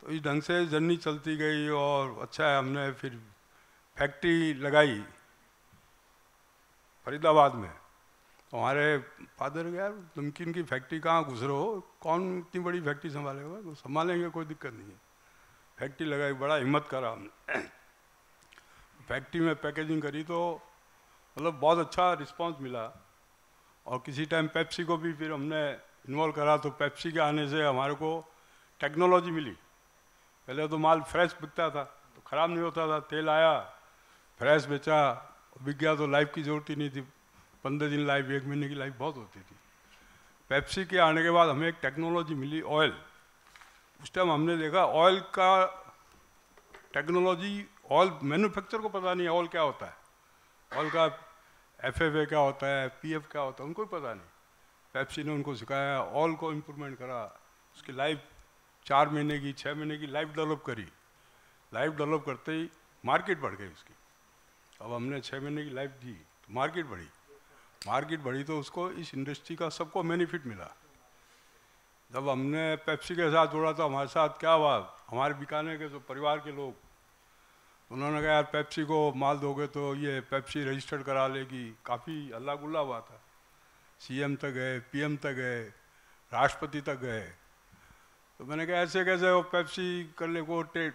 तो इस ढंग से जर्नी चलती गई और अच्छा है. हमने फिर फैक्ट्री लगाई फरीदाबाद में. तो हमारे फादर यार नमकीन की फैक्ट्री कहाँ घुस रहे हो, कौन इतनी बड़ी फैक्ट्री संभालेगा, तो संभालेंगे कोई दिक्कत नहीं है. फैक्ट्री लगाई, बड़ा हिम्मत करा हमने. फैक्ट्री में पैकेजिंग करी तो मतलब बहुत अच्छा रिस्पांस मिला. और किसी टाइम पेप्सी को भी फिर हमने इन्वॉल्व करा, तो पेप्सी के आने से हमारे को टेक्नोलॉजी मिली. पहले तो माल फ्रेश बिकता था तो ख़राब नहीं होता था। तेल आया, फ्रेश बेचा, बिक गया तो लाइफ की ज़रूरत ही नहीं थी। पंद्रह दिन लाइफ, एक महीने की लाइफ बहुत होती थी। पेप्सी के आने के बाद हमें एक टेक्नोलॉजी मिली, ऑयल। उस टाइम हमने देखा ऑयल का टेक्नोलॉजी, ऑयल मैन्युफैक्चर को पता नहीं ऑयल क्या होता है, ऑयल का एफ एफ ए क्या होता है, पी एफ क्या होता है, उनको भी पता नहीं। पेप्सी ने उनको सिखाया, ऑयल को इम्प्रूवमेंट करा, उसकी लाइफ चार महीने की, छः महीने की लाइफ डेवलप करी। लाइफ डेवलप करते ही मार्केट बढ़ गई उसकी। अब हमने छः महीने की लाइफ दी तो मार्केट बढ़ी, मार्केट बढ़ी तो उसको, इस इंडस्ट्री का सबको बेनिफिट मिला। जब हमने पेप्सी के साथ जोड़ा तो हमारे साथ क्या हुआ, हमारे बिकाने के जो परिवार के लोग, उन्होंने कहा यार पेप्सी को माल दोगे तो ये पेप्सी रजिस्टर्ड करा लेगी। काफ़ी हल्ला गुल्ला हुआ था, सी एम तक गए, पी एम तक गए, राष्ट्रपति तक गए। तो मैंने कहा ऐसे कैसे वो पेप्सी करने को ट्रेड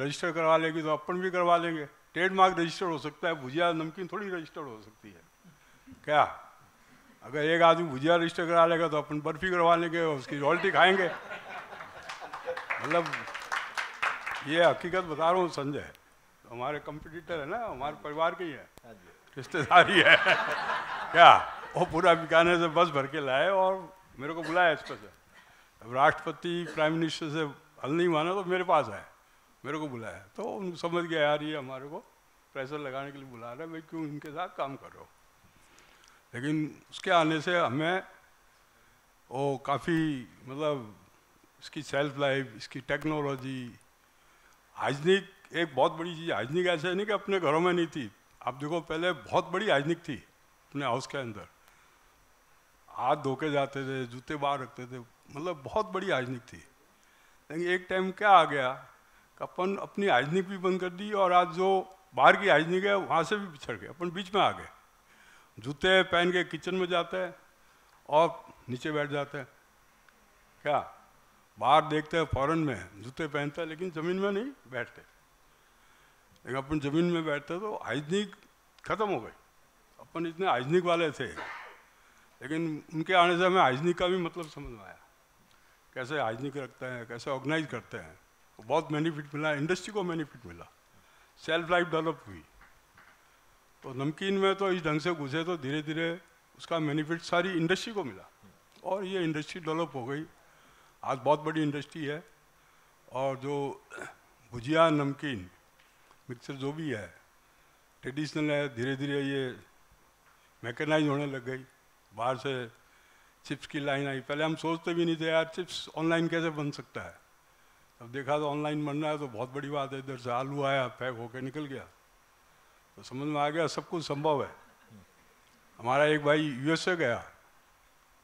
रजिस्टर करवा लेगी तो अपन भी करवा लेंगे। ट्रेडमार्क रजिस्टर हो सकता है, भुजिया नमकीन थोड़ी रजिस्टर हो सकती है क्या? अगर एक आदमी भुजिया रजिस्टर करा लेगा तो अपन बर्फी करवा लेंगे और उसकी रॉयल्टी खाएंगे। मतलब ये हकीकत बता रहा हूँ संजय, हमारे कंपटीटर है ना, हमारे परिवार के ही है, रिश्तेदार ही है क्या? वो पूरा बिकाने से बस भर के लाए और मेरे को बुलाया इस पर से। अब राष्ट्रपति प्राइम मिनिस्टर से हल नहीं माना तो मेरे पास आया, मेरे को बुलाया, तो उनको समझ गया यार ये हमारे को प्रेशर लगाने के लिए बुला रहा है, मैं क्यों इनके साथ काम कर रहा हूँ। लेकिन उसके आने से हमें वो काफ़ी, मतलब इसकी सेल्फ लाइफ, इसकी टेक्नोलॉजी, हाइजीनिक एक बहुत बड़ी चीज़। हाइजीनिक ऐसे नहीं कि अपने घरों में नहीं थी, आप देखो पहले बहुत बड़ी हाइजीनिक थी अपने हाउस के अंदर, हाथ धो के जाते थे, जूते बाहर रखते थे, मतलब बहुत बड़ी हाइजीनिक थी। लेकिन एक टाइम क्या आ गया कि अपन अपनी हाइजीनिक भी बंद कर दी और आज जो बाहर की हाइजीनिक है वहाँ से भी पिछड़ गए, अपन बीच में आ गए। जूते पहन के किचन में जाते हैं और नीचे बैठ जाते हैं क्या? बाहर देखते हैं फॉरेन में जूते पहनते हैं लेकिन ज़मीन में नहीं बैठते। लेकिन अपन ज़मीन में बैठते तो हाइजीनिक ख़त्म हो गई। अपन इतने हाइजीनिक वाले थे लेकिन उनके आने से हमें हाइजीनिक का भी मतलब समझ आया, कैसे हाइजीनिक रखते हैं, कैसे ऑर्गेनाइज करते हैं। तो बहुत बेनिफिट मिला, इंडस्ट्री को बेनिफिट मिला, सेल्फ लाइफ डेवलप हुई। तो नमकीन में तो इस ढंग से घुसे तो धीरे धीरे उसका बेनिफिट सारी इंडस्ट्री को मिला और ये इंडस्ट्री डेवलप हो गई। आज बहुत बड़ी इंडस्ट्री है और जो भुजिया नमकीन मिक्सर जो भी है ट्रेडिशनल है, धीरे धीरे ये मैकेनाइज होने लग गई। बाहर से चिप्स की लाइन आई, पहले हम सोचते भी नहीं थे यार चिप्स ऑनलाइन कैसे बन सकता है। अब देखा तो ऑनलाइन बनना है तो बहुत बड़ी बात है। इधर से आलू आया, पैक होकर निकल गया, तो समझ में आ गया सब कुछ संभव है। हमारा एक भाई यू एस ए गया,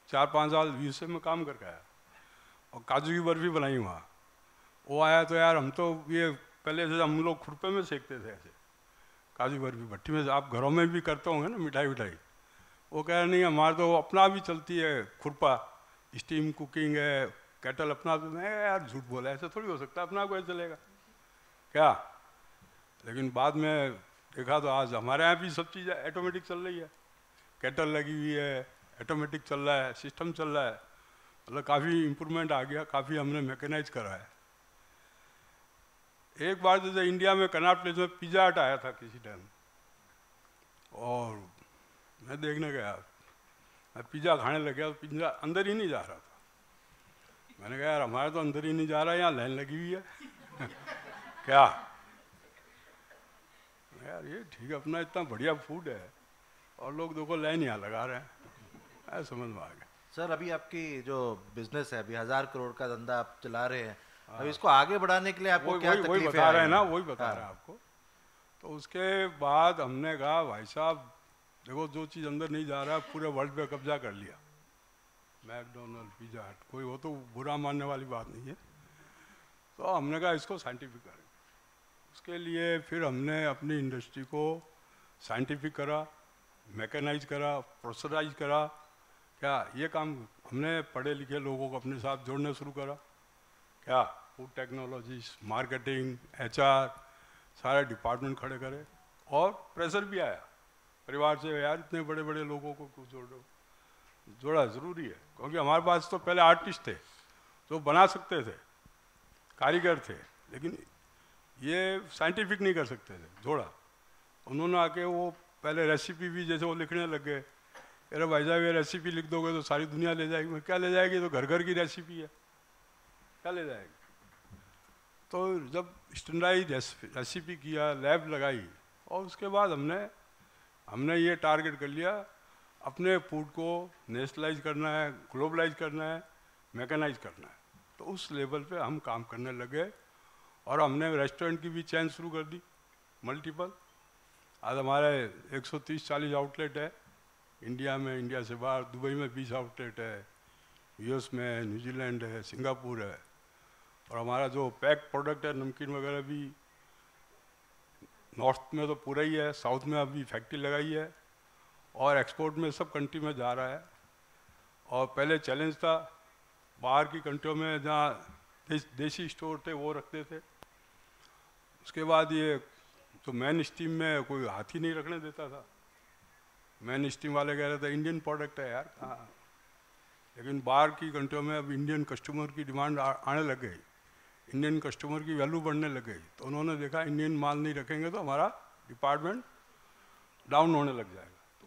चार पाँच साल यू एस ए में काम करके आया और काजू की बर्फ़ी बनाई वहाँ। वो आया तो यार हम तो ये पहले से हम लोग खुरपे में सेकते थे ऐसे काजू बर्फ़ी भट्टी में, आप घरों में भी करते होंगे ना मिठाई विठाई। वो कह रहे नहीं हमारा तो अपना भी चलती है खुरपा, स्टीम कुकिंग है, कैटल अपना। तो मैं यार झूठ बोला, ऐसा थोड़ी हो सकता है, अपना कोई चलेगा क्या? लेकिन बाद में देखा तो आज हमारे यहाँ भी सब चीज़ ऑटोमेटिक चल रही है, कैटल लगी हुई है, ऑटोमेटिक चल रहा है, सिस्टम चल रहा है। मतलब काफ़ी इम्प्रूवमेंट आ गया, काफ़ी हमने मैकेनाइज करा है। एक बार जैसे इंडिया में कनॉट प्लेस में पिज़्ज़ा हट आया था किसी टाइम और मैं देखने गया, मैं पिज़्ज़ा खाने लग गया तो पिज़्ज़ा अंदर ही नहीं जा रहा था। मैंने कहा यार हमारे तो अंदर ही नहीं जा रहा है, यहाँ लाइन लगी हुई है क्या यार? ये ठीक है, अपना इतना बढ़िया फूड है और लोग देखो लाइन यहाँ लगा रहे हैं, ऐसा समझ में आ गया। सर अभी आपकी जो बिजनेस है, अभी हज़ार करोड़ का धंधा आप चला रहे हैं, अभी इसको आगे बढ़ाने के लिए आपको क्या तकलीफ है? बता रहे हैं ना, वही बता रहे हैं आपको। तो उसके बाद हमने कहा भाई साहब देखो जो चीज़ अंदर नहीं जा रहा है पूरे वर्ल्ड पे कब्जा कर लिया, मैकडोनल्ड, पिज़्ज़ा हट, कोई वो तो बुरा मानने वाली बात नहीं है। तो हमने कहा इसको साइंटिफिक करें। उसके लिए फिर हमने अपनी इंडस्ट्री को साइंटिफिक करा, मैकेनाइज करा, प्रोसेसराइज करा। क्या ये काम हमने पढ़े लिखे लोगों को अपने साथ जोड़ना शुरू करा, क्या food technology, marketing, H R, सारे डिपार्टमेंट खड़े करे। और प्रेशर भी आया परिवार से, यार इतने बड़े बड़े लोगों को क्यों जोड़ दो, जोड़ा ज़रूरी है क्योंकि हमारे पास तो पहले आर्टिस्ट थे जो बना सकते थे, कारीगर थे, लेकिन ये साइंटिफिक नहीं कर सकते थे थोड़ा। उन्होंने आके वो पहले रेसिपी भी जैसे वो लिखने लग गए, अरे भाई साहब ये रेसिपी लिख दोगे तो सारी दुनिया ले जाएगी। मैं क्या ले जाएगी, तो घर घर की रेसिपी है, क्या ले जाएगी। तो जब स्टैंडर्डाइज रेसिपी किया, लैब लगाई, और उसके बाद हमने हमने ये टारगेट कर लिया अपने फूड को नेशनलाइज करना है, ग्लोबलाइज करना है, मैकेनाइज करना है। तो उस लेवल पे हम काम करने लगे और हमने रेस्टोरेंट की भी चैन शुरू कर दी मल्टीपल। आज हमारे एक सौ तीस चालीस आउटलेट है इंडिया में, इंडिया से बाहर दुबई में बीस आउटलेट है, यूएस में, न्यूजीलैंड है, सिंगापुर है। और हमारा जो पैक प्रोडक्ट है नमकीन वगैरह भी नॉर्थ में तो पूरा ही है, साउथ में अभी फैक्ट्री लगाई है और एक्सपोर्ट में सब कंट्री में जा रहा है। और पहले चैलेंज था बाहर की कंट्रियों में, जहाँ देश, देशी स्टोर थे वो रखते थे। उसके बाद ये तो मैन स्टीम में कोई हाथी नहीं रखने देता था, मैन स्टीम वाले कह रहे थे इंडियन प्रोडक्ट है यार हाँ। लेकिन बाहर की कंट्रियों में अब इंडियन कस्टमर की डिमांड आने लग गई, इंडियन कस्टमर की वैल्यू बढ़ने लग गई। तो उन्होंने देखा इंडियन माल नहीं रखेंगे तो हमारा डिपार्टमेंट डाउन होने लग जाएगा। तो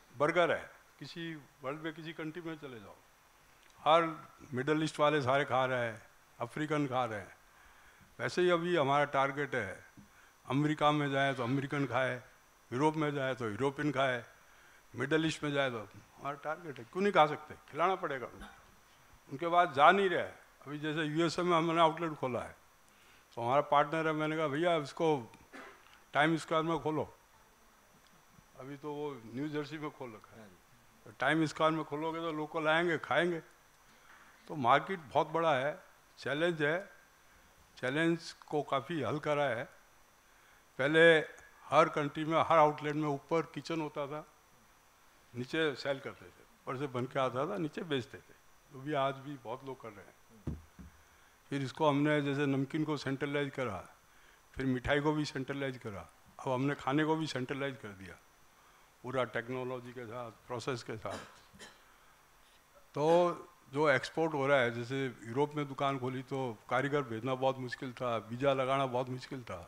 बर्गर है, किसी वर्ल्ड में किसी कंट्री में चले जाओ, हर मिडल ईस्ट वाले सारे खा रहे हैं, अफ्रीकन खा रहे हैं। वैसे ही अभी हमारा टारगेट है अमेरिका में जाए तो अमेरिकन खाए, यूरोप में जाए तो यूरोपियन खाए, मिडल ईस्ट में जाए तो हमारा टारगेट है। क्यों नहीं खा सकते, खिलाना पड़ेगा उनको। उनके बाद जा नहीं रहे। अभी जैसे यूएसए में हमने आउटलेट खोला है तो हमारा पार्टनर है, मैंने कहा भैया इसको टाइम स्क्वायर में खोलो। अभी तो वो न्यू जर्सी में खोल रखा है, तो टाइम स्क्वायर में खोलोगे तो लोकल आएंगे, खाएंगे। तो मार्केट बहुत बड़ा है, चैलेंज है, चैलेंज को काफ़ी हल करा है। पहले हर कंट्री में हर आउटलेट में ऊपर किचन होता था, नीचे सेल करते थे, ऊपर से बन के आता था, नीचे बेचते थे, जो भी आज भी बहुत लोग कर रहे हैं। फिर इसको हमने जैसे नमकीन को सेंट्रलाइज करा, फिर मिठाई को भी सेंट्रलाइज करा, अब हमने खाने को भी सेंट्रलाइज कर दिया पूरा टेक्नोलॉजी के साथ, प्रोसेस के साथ। तो जो एक्सपोर्ट हो रहा है, जैसे यूरोप में दुकान खोली तो कारीगर भेजना बहुत मुश्किल था, वीज़ा लगाना बहुत मुश्किल था।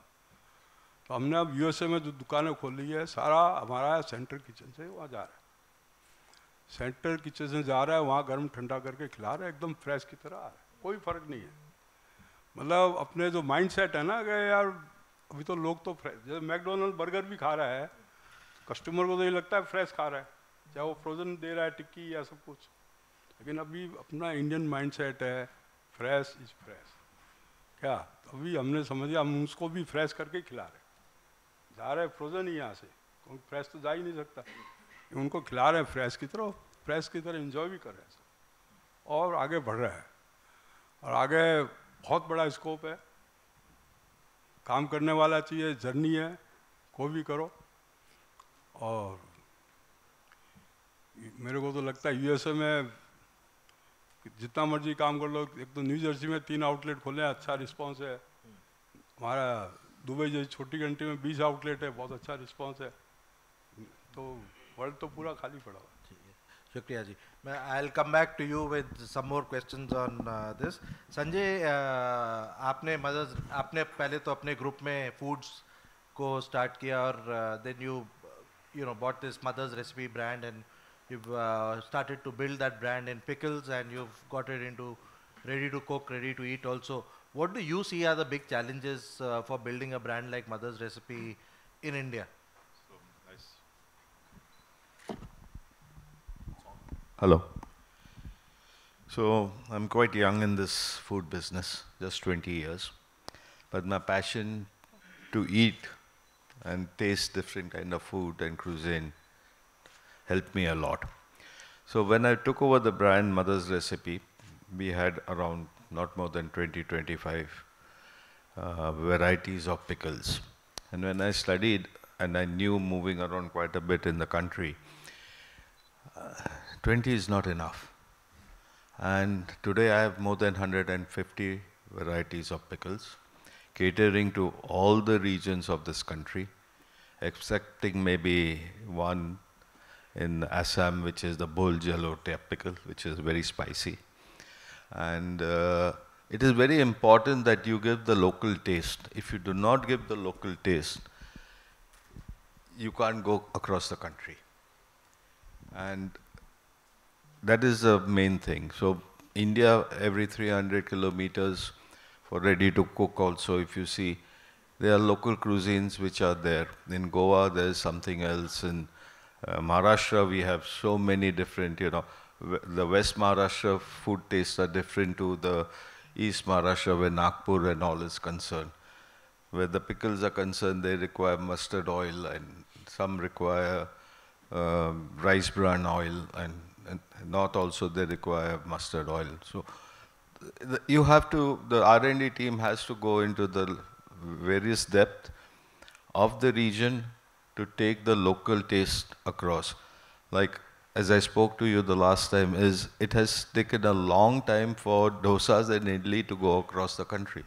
तो हमने अब यूएसए में जो दुकानें खोली है, सारा हमारा सेंट्रल किचन से वहाँ जा रहा है, सेंट्रल किचन से जा रहा है, वहाँ गर्म ठंडा करके खिला रहा है, एकदम फ्रेश की तरह आ रहा है, कोई फ़र्क नहीं है। मतलब अपने जो माइंडसेट है ना कि यार अभी तो लोग तो फ्रेश, जैसे मैकडोनल्ड बर्गर भी खा रहा है, कस्टमर को तो ये लगता है फ्रेश खा रहा है, चाहे वो फ्रोजन दे रहा है टिक्की या सब कुछ। लेकिन अभी अपना इंडियन माइंडसेट है फ्रेश इज फ्रेश, क्या तो अभी हमने समझा हम उसको भी फ्रेश करके खिला रहे, जा रहे फ्रोजन ही यहाँ से, क्योंकि फ्रेश तो जा ही नहीं सकता, उनको खिला रहे हैं फ्रेश की तरह, फ्रेश की तरह एंजॉय भी कर रहे हैं और आगे बढ़ रहा है। और आगे बहुत बड़ा स्कोप है, काम करने वाला चाहिए, जर्नी है, कोई भी करो। और मेरे को तो लगता है यूएसए में जितना मर्जी काम कर लो, एक तो न्यू जर्सी में तीन आउटलेट खोले, अच्छा रिस्पांस है। हमारा दुबई जैसी छोटी कंट्री में बीस आउटलेट है, बहुत अच्छा रिस्पांस है। तो वर्ल्ड तो पूरा खाली पड़ा हुआ। शुक्रिया जी, मैं I will come back to you with some more questions on this. Sanjay, आपने मदर्स आपने पहले तो अपने ग्रुप में फूड्स को स्टार्ट किया और then you you know bought this Mother's Recipe brand and you've uh, started to build that brand in pickles and you've got it into ready to cook, ready to eat also. What do you see are the big challenges uh, for building a brand like Mother's Recipe in India? So, nice. Hello. So I'm quite young in this food business, just twenty years, but my passion to eat and taste different kind of food and cuisine helped me a lot. So when I took over the brand Mother's Recipe, we had around not more than twenty, twenty-five uh, varieties of pickles. And when I studied, and I knew moving around quite a bit in the country, uh, twenty is not enough. And today I have more than one hundred fifty varieties of pickles, catering to all the regions of this country, excepting maybe one in Assam, which is the bol jalote pickle, which is very spicy. And uh, it is very important that you give the local taste. If you do not give the local taste, you can't go across the country. And that is the main thing. So India, every three hundred kilometers for ready to cook also, if you see, there are local cuisines which are there. In Goa, there is something else. In uh, Maharashtra, we have so many different, you know, the West Maharashtra food tastes are different to the East Maharashtra, where Nagpur and all is concerned. Where the pickles are concerned, they require mustard oil, and some require uh, rice bran oil, and, and not also they require mustard oil. So the, you have to, the R and D team has to go into the various depth of the region to take the local taste across. Like, as I spoke to you the last time, is it has taken a long time for dosas and idli to go across the country.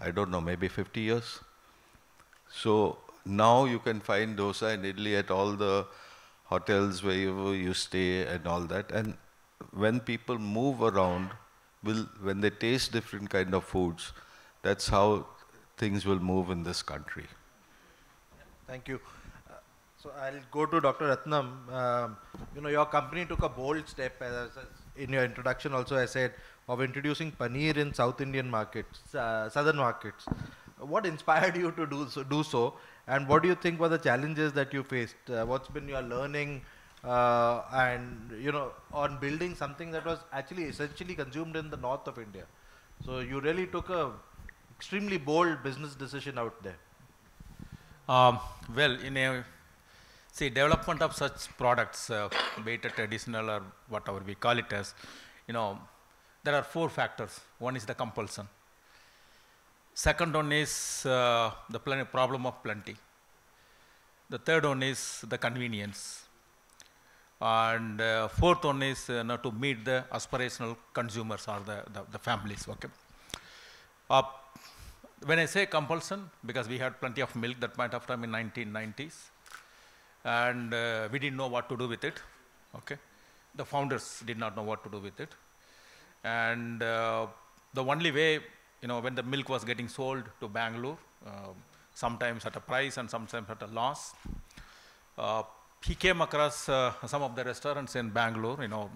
I don't know, maybe fifty years. So now you can find dosa and idli at all the hotels wherever you stay and all that. And when people move around, will when they taste different kind of foods, that's how things will move in this country. Thank you. So I'll go to Doctor Ratnam. Um, you know, your company took a bold step, as in your introduction also I said, of introducing paneer in South Indian markets, uh, southern markets. What inspired you to do so, do so? And what do you think were the challenges that you faced? Uh, what's been your learning uh, and, you know, on building something that was actually essentially consumed in the north of India? So you really took a extremely bold business decision out there. Um, well, in a See, development of such products, uh, be it traditional or whatever we call it as, you know, there are four factors. One is the compulsion. Second one is uh, the problem of plenty. The third one is the convenience. And uh, fourth one is uh, to meet the aspirational consumers or the, the, the families, okay? Uh, when I say compulsion, because we had plenty of milk that point of time in nineteen nineties, and uh, we didn't know what to do with it, okay? The founders did not know what to do with it. And uh, the only way, you know, when the milk was getting sold to Bangalore, uh, sometimes at a price and sometimes at a loss, uh, he came across uh, some of the restaurants in Bangalore, you know,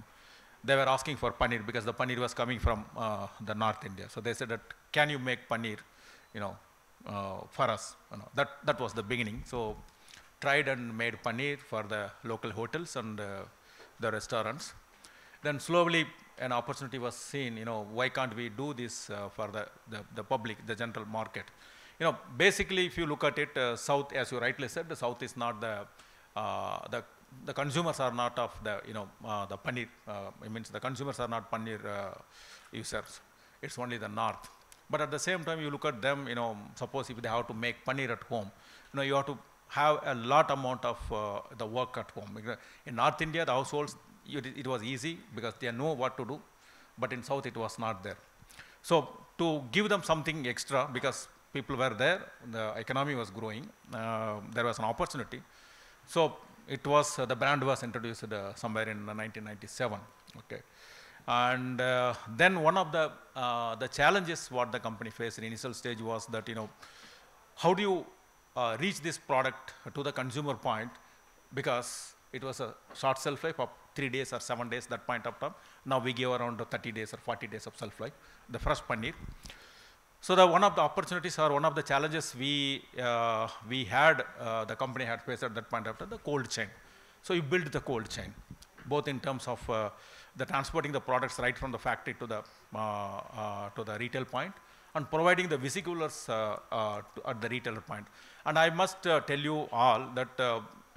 they were asking for paneer because the paneer was coming from uh, the North India. So they said that, can you make paneer, you know, uh, for us? You know, that, that was the beginning. So tried and made paneer for the local hotels and uh, the restaurants. Then slowly an opportunity was seen, you know, why can't we do this uh, for the, the, the public, the general market? You know, basically if you look at it, uh, South, as you rightly said, the South is not the, uh, the, the consumers are not of the, you know, uh, the paneer, uh, it means the consumers are not paneer uh, users, it's only the North. But at the same time, you look at them, you know, suppose if they have to make paneer at home, you know, you have to have a lot amount of uh, the work at home. In North India, the households, it, it was easy because they know what to do, but in South, it was not there. So to give them something extra, because people were there, the economy was growing, uh, there was an opportunity. So it was, uh, the brand was introduced uh, somewhere in nineteen ninety-seven, okay. And uh, then one of the, uh, the challenges what the company faced in initial stage was that, you know, how do you Uh, reach this product to the consumer point, because it was a short shelf life of three days or seven days that point of time. Now we give around thirty days or forty days of shelf life, the fresh paneer. So the one of the opportunities or one of the challenges we, uh, we had, uh, the company had faced at that point of time, the cold chain. So you build the cold chain, both in terms of uh, the transporting the products right from the factory to the, uh, uh, to the retail point, and providing the visi-coolers uh, uh, at the retailer point. And I must uh, tell you all that uh,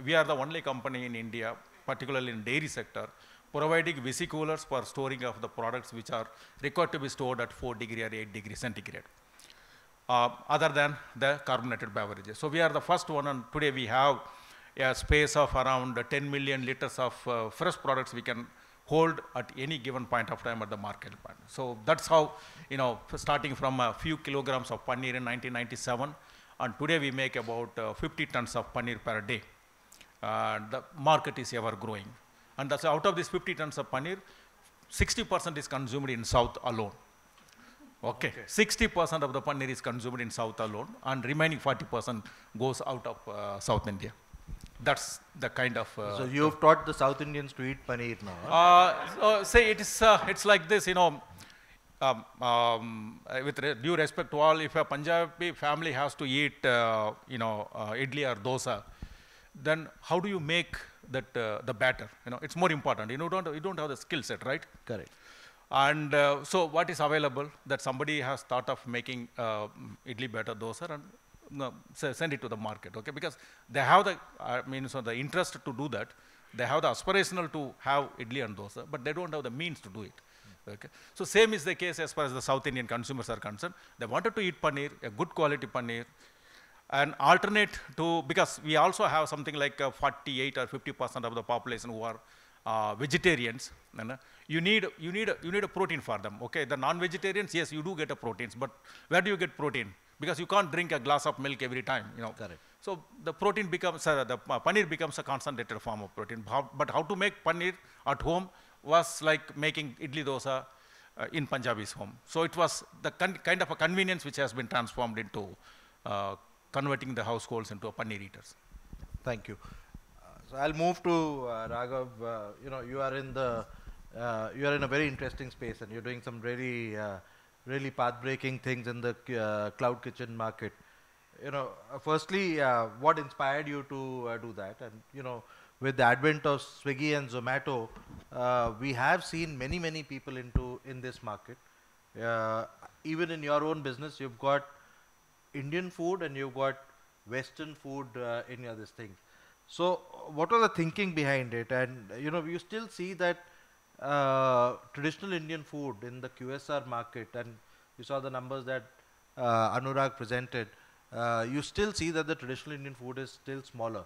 we are the only company in India, particularly in dairy sector, providing visi-coolers for storing of the products which are required to be stored at four degree or eight degree centigrade. uh, other than the carbonated beverages. So we are the first one, and today we have a space of around ten million liters of uh, fresh products we can hold at any given point of time at the market. So that's how, you know, starting from a few kilograms of paneer in nineteen ninety-seven, and today we make about uh, fifty tons of paneer per day. Uh, the market is ever growing. And that's out of these fifty tons of paneer, sixty percent is consumed in South alone. Okay, sixty percent of the paneer is consumed in South alone, and remaining forty percent goes out of uh, South India. That's the kind of... Uh, so you've taught the South Indians to eat paneer now. Huh? Uh, uh, say it is, uh, it's like this, you know, um, um, with re due respect to all, if a Punjabi family has to eat, uh, you know, uh, idli or dosa, then how do you make that uh, the batter? You know, it's more important. You know, don't you don't have the skill set, right? Correct. And uh, so what is available that somebody has thought of making uh, idli batter dosa and no, send it to the market, okay? Because they have the, I mean, so the interest to do that. They have the aspirational to have idli and dosa, but they don't have the means to do it, okay? So same is the case as far as the South Indian consumers are concerned. They wanted to eat paneer, a good quality paneer, and alternate to, because we also have something like uh, forty-eight or fifty percent of the population who are uh, vegetarians, you know? You need, you need, a, you need a protein for them, okay? The non-vegetarians, yes, you do get a proteins, but where do you get protein? Because you can't drink a glass of milk every time, you know. Correct. So the protein becomes, uh, the uh, paneer becomes a concentrated form of protein. How, but how to make paneer at home was like making idli dosa uh, in Punjabi's home. So it was the kind of a convenience which has been transformed into uh, converting the households into a paneer eaters. Thank you. Uh, so I'll move to uh, Raghav. Uh, you know, you are in the, uh, you are in a very interesting space, and you're doing some really. Uh, really path-breaking things in the uh, cloud kitchen market. You know, uh, firstly, uh, what inspired you to uh, do that? And, you know, with the advent of Swiggy and Zomato, uh, we have seen many, many people into in this market. Uh, even in your own business, you've got Indian food and you've got Western food uh, in your this thing. So what was the thinking behind it? And, you know, you still see that Uh, traditional Indian food in the Q S R market, and you saw the numbers that uh, Anurag presented, uh, you still see that the traditional Indian food is still smaller.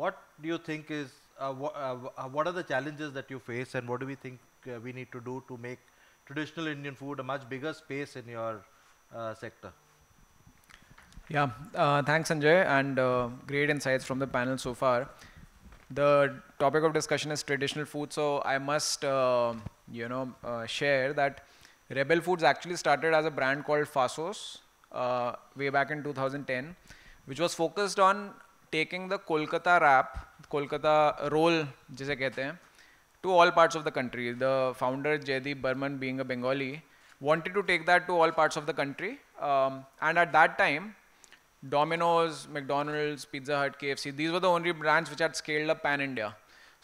What do you think is, uh, wh uh, what are the challenges that you face, and what do we think uh, we need to do to make traditional Indian food a much bigger space in your uh, sector? Yeah, uh, thanks Sanjay, and uh, great insights from the panel so far. The topic of discussion is traditional food, so I must, uh, you know, uh, share that Rebel Foods actually started as a brand called Fasos uh, way back in two thousand ten, which was focused on taking the Kolkata wrap, Kolkata roll, jise kehte hain, to all parts of the country. The founder, Jaideep Burman, being a Bengali, wanted to take that to all parts of the country. Um, and at that time, Domino's, McDonald's, Pizza Hut, K F C, these were the only brands which had scaled up pan-India.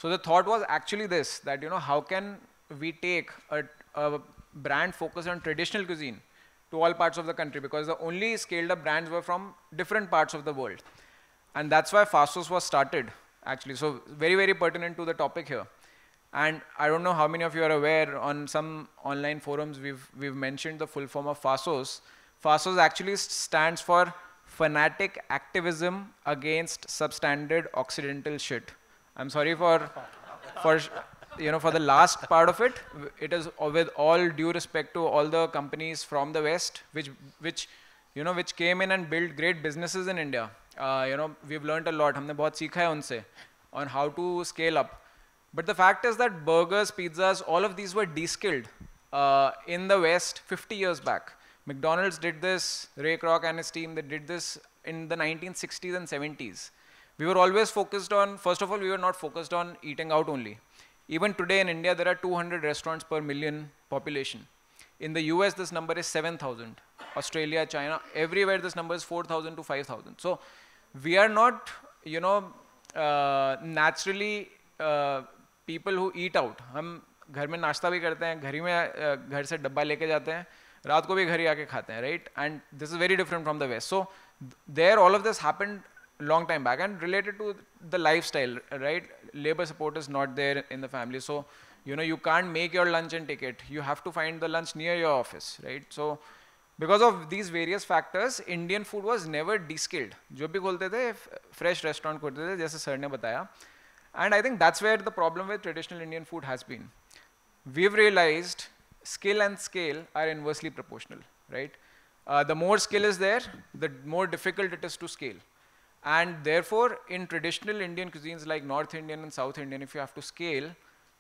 So the thought was actually this, that, you know, how can we take a, a brand focused on traditional cuisine to all parts of the country, because the only scaled up brands were from different parts of the world. And that's why Fasos was started, actually. So very, very pertinent to the topic here. And I don't know how many of you are aware, on some online forums, we've, we've mentioned the full form of Fasos. Fasos actually stands for Fanatic Activism Against Substandard Occidental Shit. I'm sorry for, for, you know, for the last part of it. It is with all due respect to all the companies from the West, which, which, you know, which came in and built great businesses in India. Uh, you know, we've learned a lot. Humne bahut seekha hai unse on how to scale up. But the fact is that burgers, pizzas, all of these were de-skilled uh, in the West fifty years back. McDonald's did this, Ray Kroc and his team, they did this in the nineteen sixties and seventies. We were always focused on, first of all, we were not focused on eating out only. Even today in India, there are two hundred restaurants per million population. In the U S, this number is seven thousand. Australia, China, everywhere this number is four thousand to five thousand. So we are not, you know, uh, naturally uh, people who eat out. Hum ghar mein naashta bhi karte hain, ghar mein ghar se dabba leke jaate hain. रात को भी घर ही आके खाते हैं, right? And this is very different from the West. So there, all of this happened long time back, and related to the lifestyle, right? Labor support is not there in the family, so you know you can't make your lunch and take it. You have to find the lunch near your office, right? So Because of these various factors, Indian food was never descaled. जो भी खोलते थे, fresh restaurant खोलते थे, जैसे sir ने बताया. And I think that's where the problem with traditional Indian food has been. We've realized skill and scale are inversely proportional, right? Uh, the more skill is there, the more difficult it is to scale. And therefore, in traditional Indian cuisines like North Indian and South Indian, if you have to scale,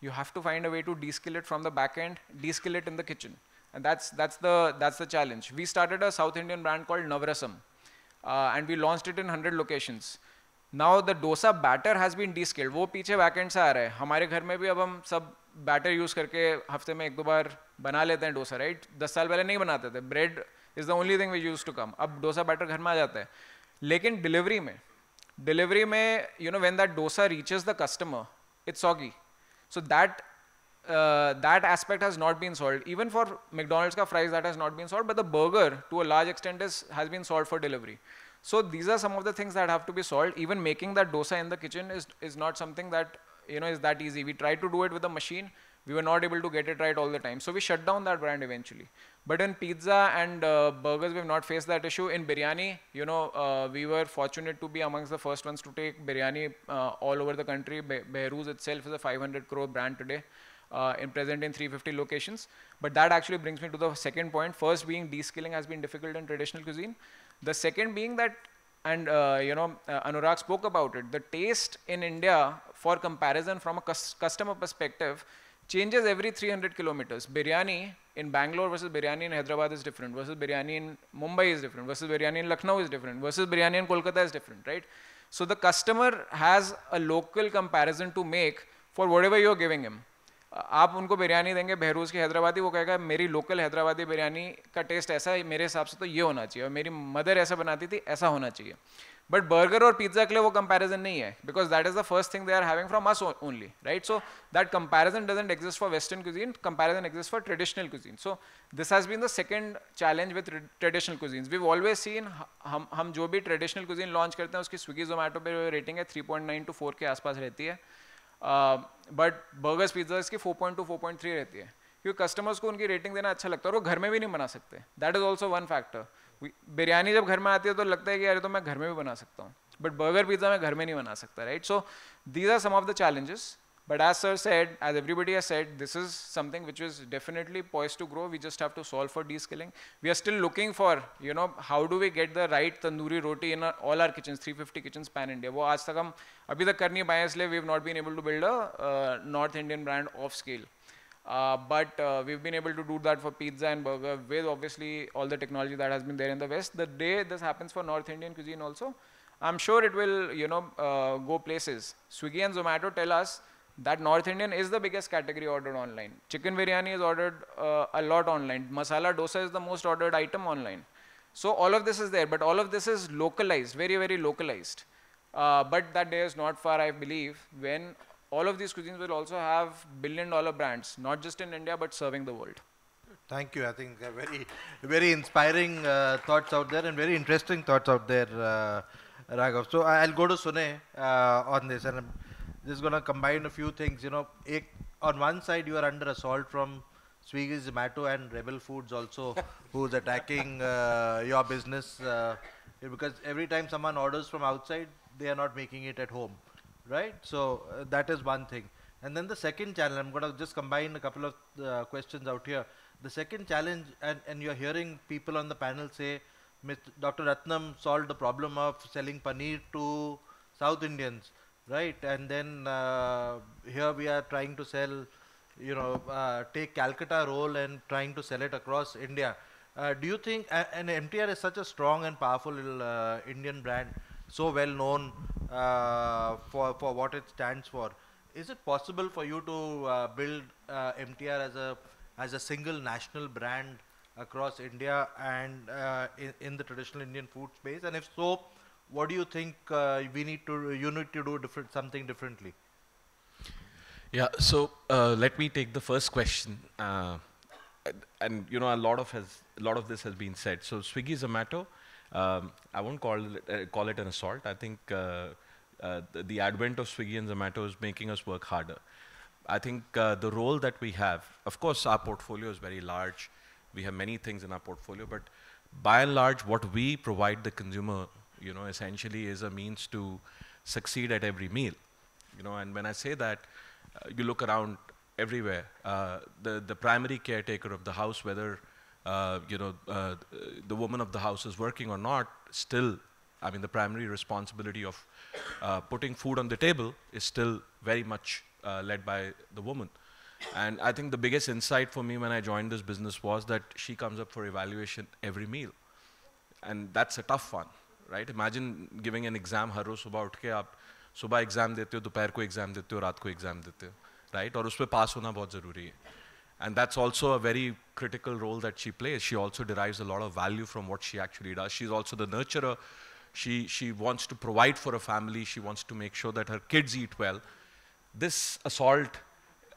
you have to find a way to de-skill it from the back end, de-skill it in the kitchen. And that's, that's, the, that's the challenge. We started a South Indian brand called Navrasam, uh, and we launched it in one hundred locations. Now the dosa batter has been de-skilled. Wo piche back end se aa raha hai. Hamare ghar mein bhi ab hum sab batter use karke hafte mein ek do baar bana lete hain dosa, right? दस साल पहले नहीं बनाते थे. Bread is the only thing we used to come. अब dosa batter घर में आ जाता है. लेकिन delivery में, delivery में, you know, when that dosa reaches the customer, it's soggy. So that Uh, that aspect has not been solved. Even for McDonald's ka fries, that has not been solved, but the burger, to a large extent, is, has been solved for delivery. So these are some of the things that have to be solved. Even making that dosa in the kitchen is, is not something that, you know, is that easy. We tried to do it with a machine. We were not able to get it right all the time. So we shut down that brand eventually. But in pizza and uh, burgers, we have not faced that issue. In biryani, you know, uh, we were fortunate to be amongst the first ones to take biryani uh, all over the country. Be Behrouz itself is a five hundred crore brand today. Uh, in present in three hundred fifty locations. But that actually brings me to the second point. First being de-skilling has been difficult in traditional cuisine. The second being that, and uh, you know, uh, Anurag spoke about it, the taste in India for comparison from a cus customer perspective changes every three hundred kilometers. Biryani in Bangalore versus biryani in Hyderabad is different, versus biryani in Mumbai is different, versus biryani in Lucknow is different, versus biryani in Kolkata is different, right? So the customer has a local comparison to make for whatever you're giving him. आप उनको बिरयानी देंगे बहरूज़ की हैदराबादी, वो कहेगा मेरी local Hyderabadi biryani का test ऐसा है, मेरे हिसाब से तो ये होना चाहिए, और मेरी मदर ऐसा बनाती थी, ऐसा होना चाहिए. बट बर्गर और पिज्ज़ा के लिए वो कंपैरिजन नहीं है, because that is the first thing they are having from us only, right? So that comparison doesn't exist for western cuisine, comparison exist for traditional cuisine. So this has been the second challenge with traditional cuisines. We always seen, हम हम जो भी traditional cuisine launch करते हैं उसकी स्विगी जोमेटो पर rating है three point nine to four के आसपास रहती है. बट बर्गर्स पिज़्ज़ाज़ की four point two four point three रहती है, क्योंकि कस्टमर्स को उनकी रेटिंग देना अच्छा लगता है और वो घर में भी नहीं बना सकते. That is also one factor. Biryani जब घर में आती है तो लगता है कि यार तो मैं घर में भी बना सकता हूँ, बट बर्गर पिज़्ज़ा मैं घर में नहीं बना सकता, right? So these are some of the challenges. But as sir said, as everybody has said, this is something which is definitely poised to grow. We just have to solve for descaling. We are still looking for, you know, how do we get the right tandoori roti in all our kitchens, three fifty kitchens pan India. वो आज तक हम अभी तक कर नहीं पाए, इसलिए we have not been able to build a north Indian brand of scale. But we have been able to do that for pizza and burger with obviously all the technology that has been there in the west. The day this happens for North Indian cuisine also, I am sure it will, you know, go places. Swiggy and Zomato tell us that North Indian is the biggest category ordered online. Chicken biryani is ordered uh, a lot online. Masala dosa is the most ordered item online. So all of this is there, but all of this is localized, very, very localized. Uh, but that day is not far, I believe, when all of these cuisines will also have billion dollar brands, not just in India, but serving the world. Thank you. I think uh, very, very inspiring uh, thoughts out there, and very interesting thoughts out there, uh, Raghav. So I'll go to Sunay uh, on this. And, um, this is going to combine a few things. You know, ek, on one side, you are under assault from Swiggy, Zomato, and Rebel Foods also, who's attacking uh, your business. Uh, because every time someone orders from outside, they are not making it at home, right? So uh, that is one thing. And then the second challenge, I'm going to just combine a couple of uh, questions out here. The second challenge, and, and you're hearing people on the panel say, Doctor Ratnam solved the problem of selling paneer to South Indians. Right, and then uh, here we are trying to sell, you know, uh, take Calcutta roll and trying to sell it across India. Uh, do you think, uh, and M T R is such a strong and powerful uh, Indian brand, so well known uh, for, for what it stands for. Is it possible for you to uh, build uh, M T R as a, as a single national brand across India and uh, in, in the traditional Indian food space? And if so, what do you think uh, we need to, you need to do different, something differently? Yeah, so uh, let me take the first question. Uh, and, you know, a lot of has, a lot of this has been said. So Swiggy, Zomato, um, I won't call it, uh, call it an assault. I think uh, uh, the, the advent of Swiggy and Zomato is making us work harder. I think uh, the role that we have, of course, our portfolio is very large. We have many things in our portfolio, but by and large, what we provide the consumer, you know, essentially is a means to succeed at every meal. You know, and when I say that, uh, you look around everywhere. Uh, the, the primary caretaker of the house, whether, uh, you know, uh, the woman of the house is working or not, still, I mean, the primary responsibility of uh, putting food on the table is still very much uh, led by the woman. And I think the biggest insight for me when I joined this business was that she comes up for evaluation every meal. And that's a tough one, right? Imagine giving an exam, har roz subah uth ke aap subah exam dete ho, dopahar ko exam dete ho, raat ko exam dete ho, right? Aur uspe pass hona bahut zaruri hai. And that's also a very critical role that she plays. She also derives a lot of value from what she actually does. She's also the nurturer. She, she wants to provide for her family. She wants to make sure that her kids eat well. This assault,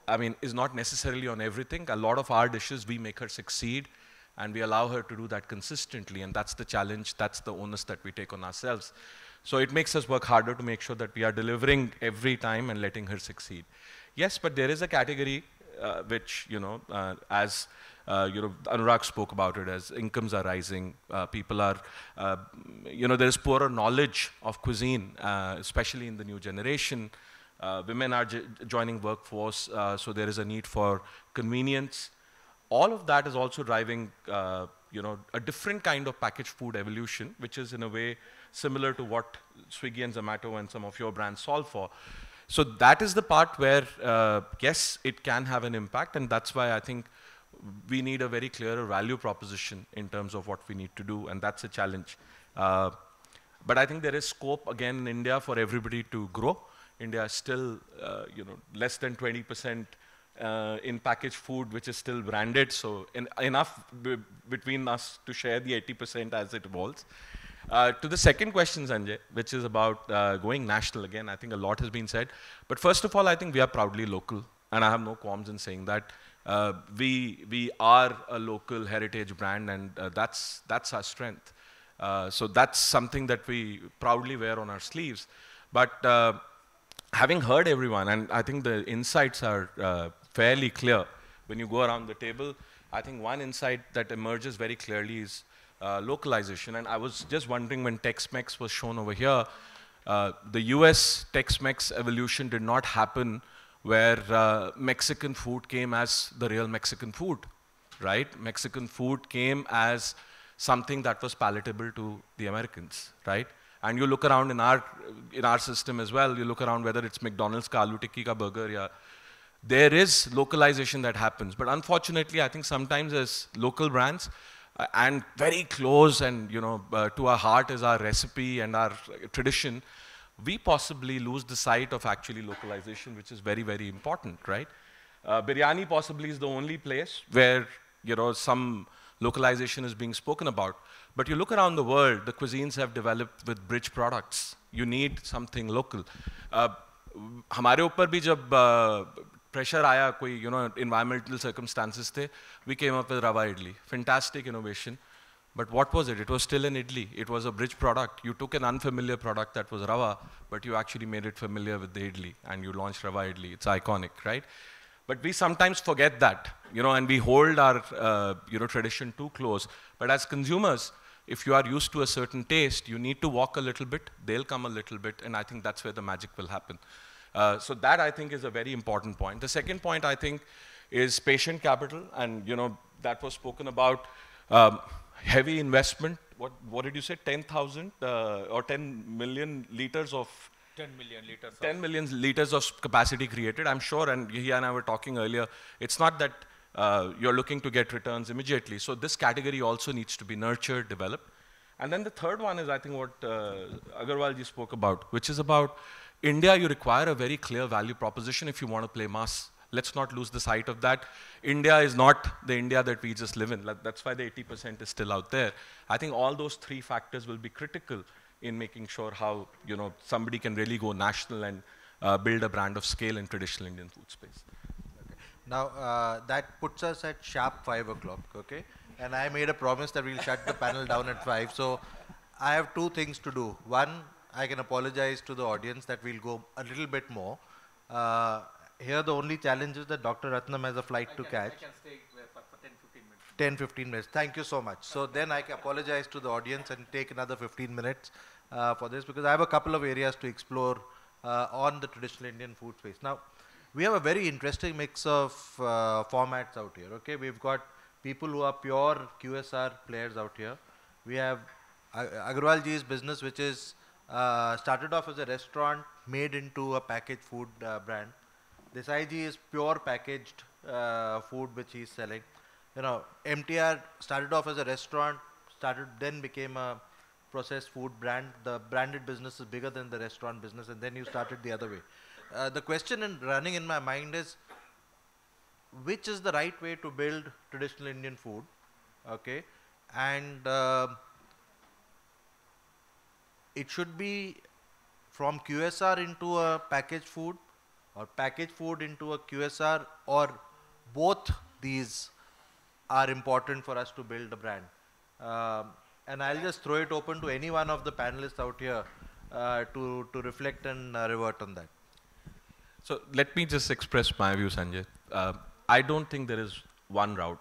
I mean, is not necessarily on everything. A lot of our dishes, we make her succeed, and we allow her to do that consistently, and that's the challenge, that's the onus that we take on ourselves. So it makes us work harder to make sure that we are delivering every time and letting her succeed. Yes, but there is a category uh, which, you know, uh, as uh, you know, Anurag spoke about it, as incomes are rising, uh, people are, uh, you know, there is poorer knowledge of cuisine, uh, especially in the new generation. Uh, women are joining workforce, uh, so there is a need for convenience. All of that is also driving, uh, you know, a different kind of packaged food evolution, which is in a way similar to what Swiggy and Zomato and some of your brands solve for. So that is the part where, uh, yes, it can have an impact, and that's why I think we need a very clearer value proposition in terms of what we need to do, and that's a challenge. Uh, but I think there is scope, again, in India for everybody to grow. India is still, uh, you know, less than twenty percent uh, in packaged food, which is still branded. So in, enough between us to share the eighty percent as it evolves. Uh, to the second question, Sanjay, which is about uh, going national again, I think a lot has been said. But first of all, I think we are proudly local, and I have no qualms in saying that. Uh, we, we are a local heritage brand, and uh, that's, that's our strength. Uh, so that's something that we proudly wear on our sleeves. But uh, having heard everyone, and I think the insights are uh, fairly clear when you go around the table, I think one insight that emerges very clearly is uh, localization. And I was just wondering, when Tex-Mex was shown over here, uh, the U S Tex-Mex evolution did not happen where uh, Mexican food came as the real Mexican food, right? Mexican food came as something that was palatable to the Americans, right? And you look around in our, in our system as well, you look around whether it's McDonald's ka aloo tikki ka burger, ya, there is localization that happens. But unfortunately, I think sometimes as local brands, uh, and very close and, you know, uh, to our heart is our recipe and our tradition, we possibly lose the sight of actually localization, which is very, very important, right? Uh, biryani possibly is the only place where, you know, some localization is being spoken about. But you look around the world, the cuisines have developed with bridge products. You need something local. Hamare upar bhi jab pressure aaya, koi, you know, environmental circumstances the, we came up with rava idli. Fantastic innovation. But what was it? It was still an idli. It was a bridge product. You took an unfamiliar product that was rava, but you actually made it familiar with the idli, and you launched rava idli. It's iconic, right? But we sometimes forget that, you know, and we hold our, uh, you know, tradition too close. But as consumers, if you are used to a certain taste, you need to walk a little bit, they'll come a little bit, and I think that's where the magic will happen. Uh, so that, I think, is a very important point. The second point, I think, is patient capital, and, you know, that was spoken about. Um, heavy investment, what, what did you say, ten thousand uh, or ten million liters of... ten million liters. ten million liters of capacity created, I'm sure, and he and I were talking earlier. It's not that uh, you're looking to get returns immediately. So this category also needs to be nurtured, developed. And then the third one is, I think, what uh, Agarwal ji spoke about, which is about India. You require a very clear value proposition if you want to play mass. Let's not lose the sight of that. India is not the India that we just live in. That's why the eighty percent is still out there. I think all those three factors will be critical in making sure how, you know, somebody can really go national and uh, build a brand of scale in traditional Indian food space. Okay. Now, uh, that puts us at sharp five o'clock, okay? And I made a promise that we'll shut the panel down at five. So I have two things to do. One, I can apologize to the audience that we'll go a little bit more. Uh, here, the only challenge is that Doctor Ratnam has a flight I to can, catch. I can stay for ten to fifteen minutes. ten, fifteen minutes. Thank you so much. So then I apologize to the audience and take another fifteen minutes uh, for this, because I have a couple of areas to explore uh, on the traditional Indian food space. Now, we have a very interesting mix of uh, formats out here, okay? We've got people who are pure Q S R players out here. We have Agarwalji's business, which is uh, started off as a restaurant made into a packaged food uh, brand. Desai-ji is pure packaged uh, food which he's selling. You know, M T R started off as a restaurant, started then became a processed food brand. The branded business is bigger than the restaurant business, and then you started the other way. Uh, the question in running in my mind is, which is the right way to build traditional Indian food, okay? And uh, it should be from Q S R into a packaged food, or packaged food into a Q S R, or both these are important for us to build a brand. Um, and I'll just throw it open to any one of the panelists out here uh, to, to reflect and uh, revert on that. So let me just express my view, Sanjay. Uh, I don't think there is one route,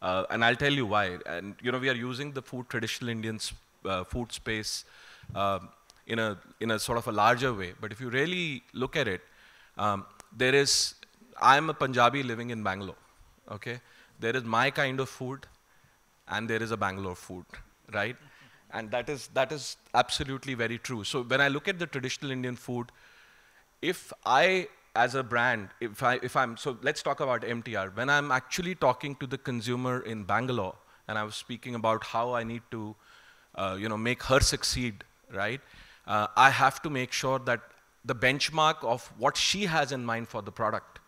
uh, and I'll tell you why. And you know, we are using the food traditional Indian uh, food space uh, in a in a sort of a larger way. But if you really look at it, um, there is I'm a Punjabi living in Bangalore. Okay, there is my kind of food, and there is a Bangalore food, right? And that is that is absolutely very true. So when I look at the traditional Indian food, if I as a brand, if, I, if I'm, so let's talk about M T R. When I'm actually talking to the consumer in Bangalore, and I was speaking about how I need to, uh, you know, make her succeed, right? Uh, I have to make sure that the benchmark of what she has in mind for the product,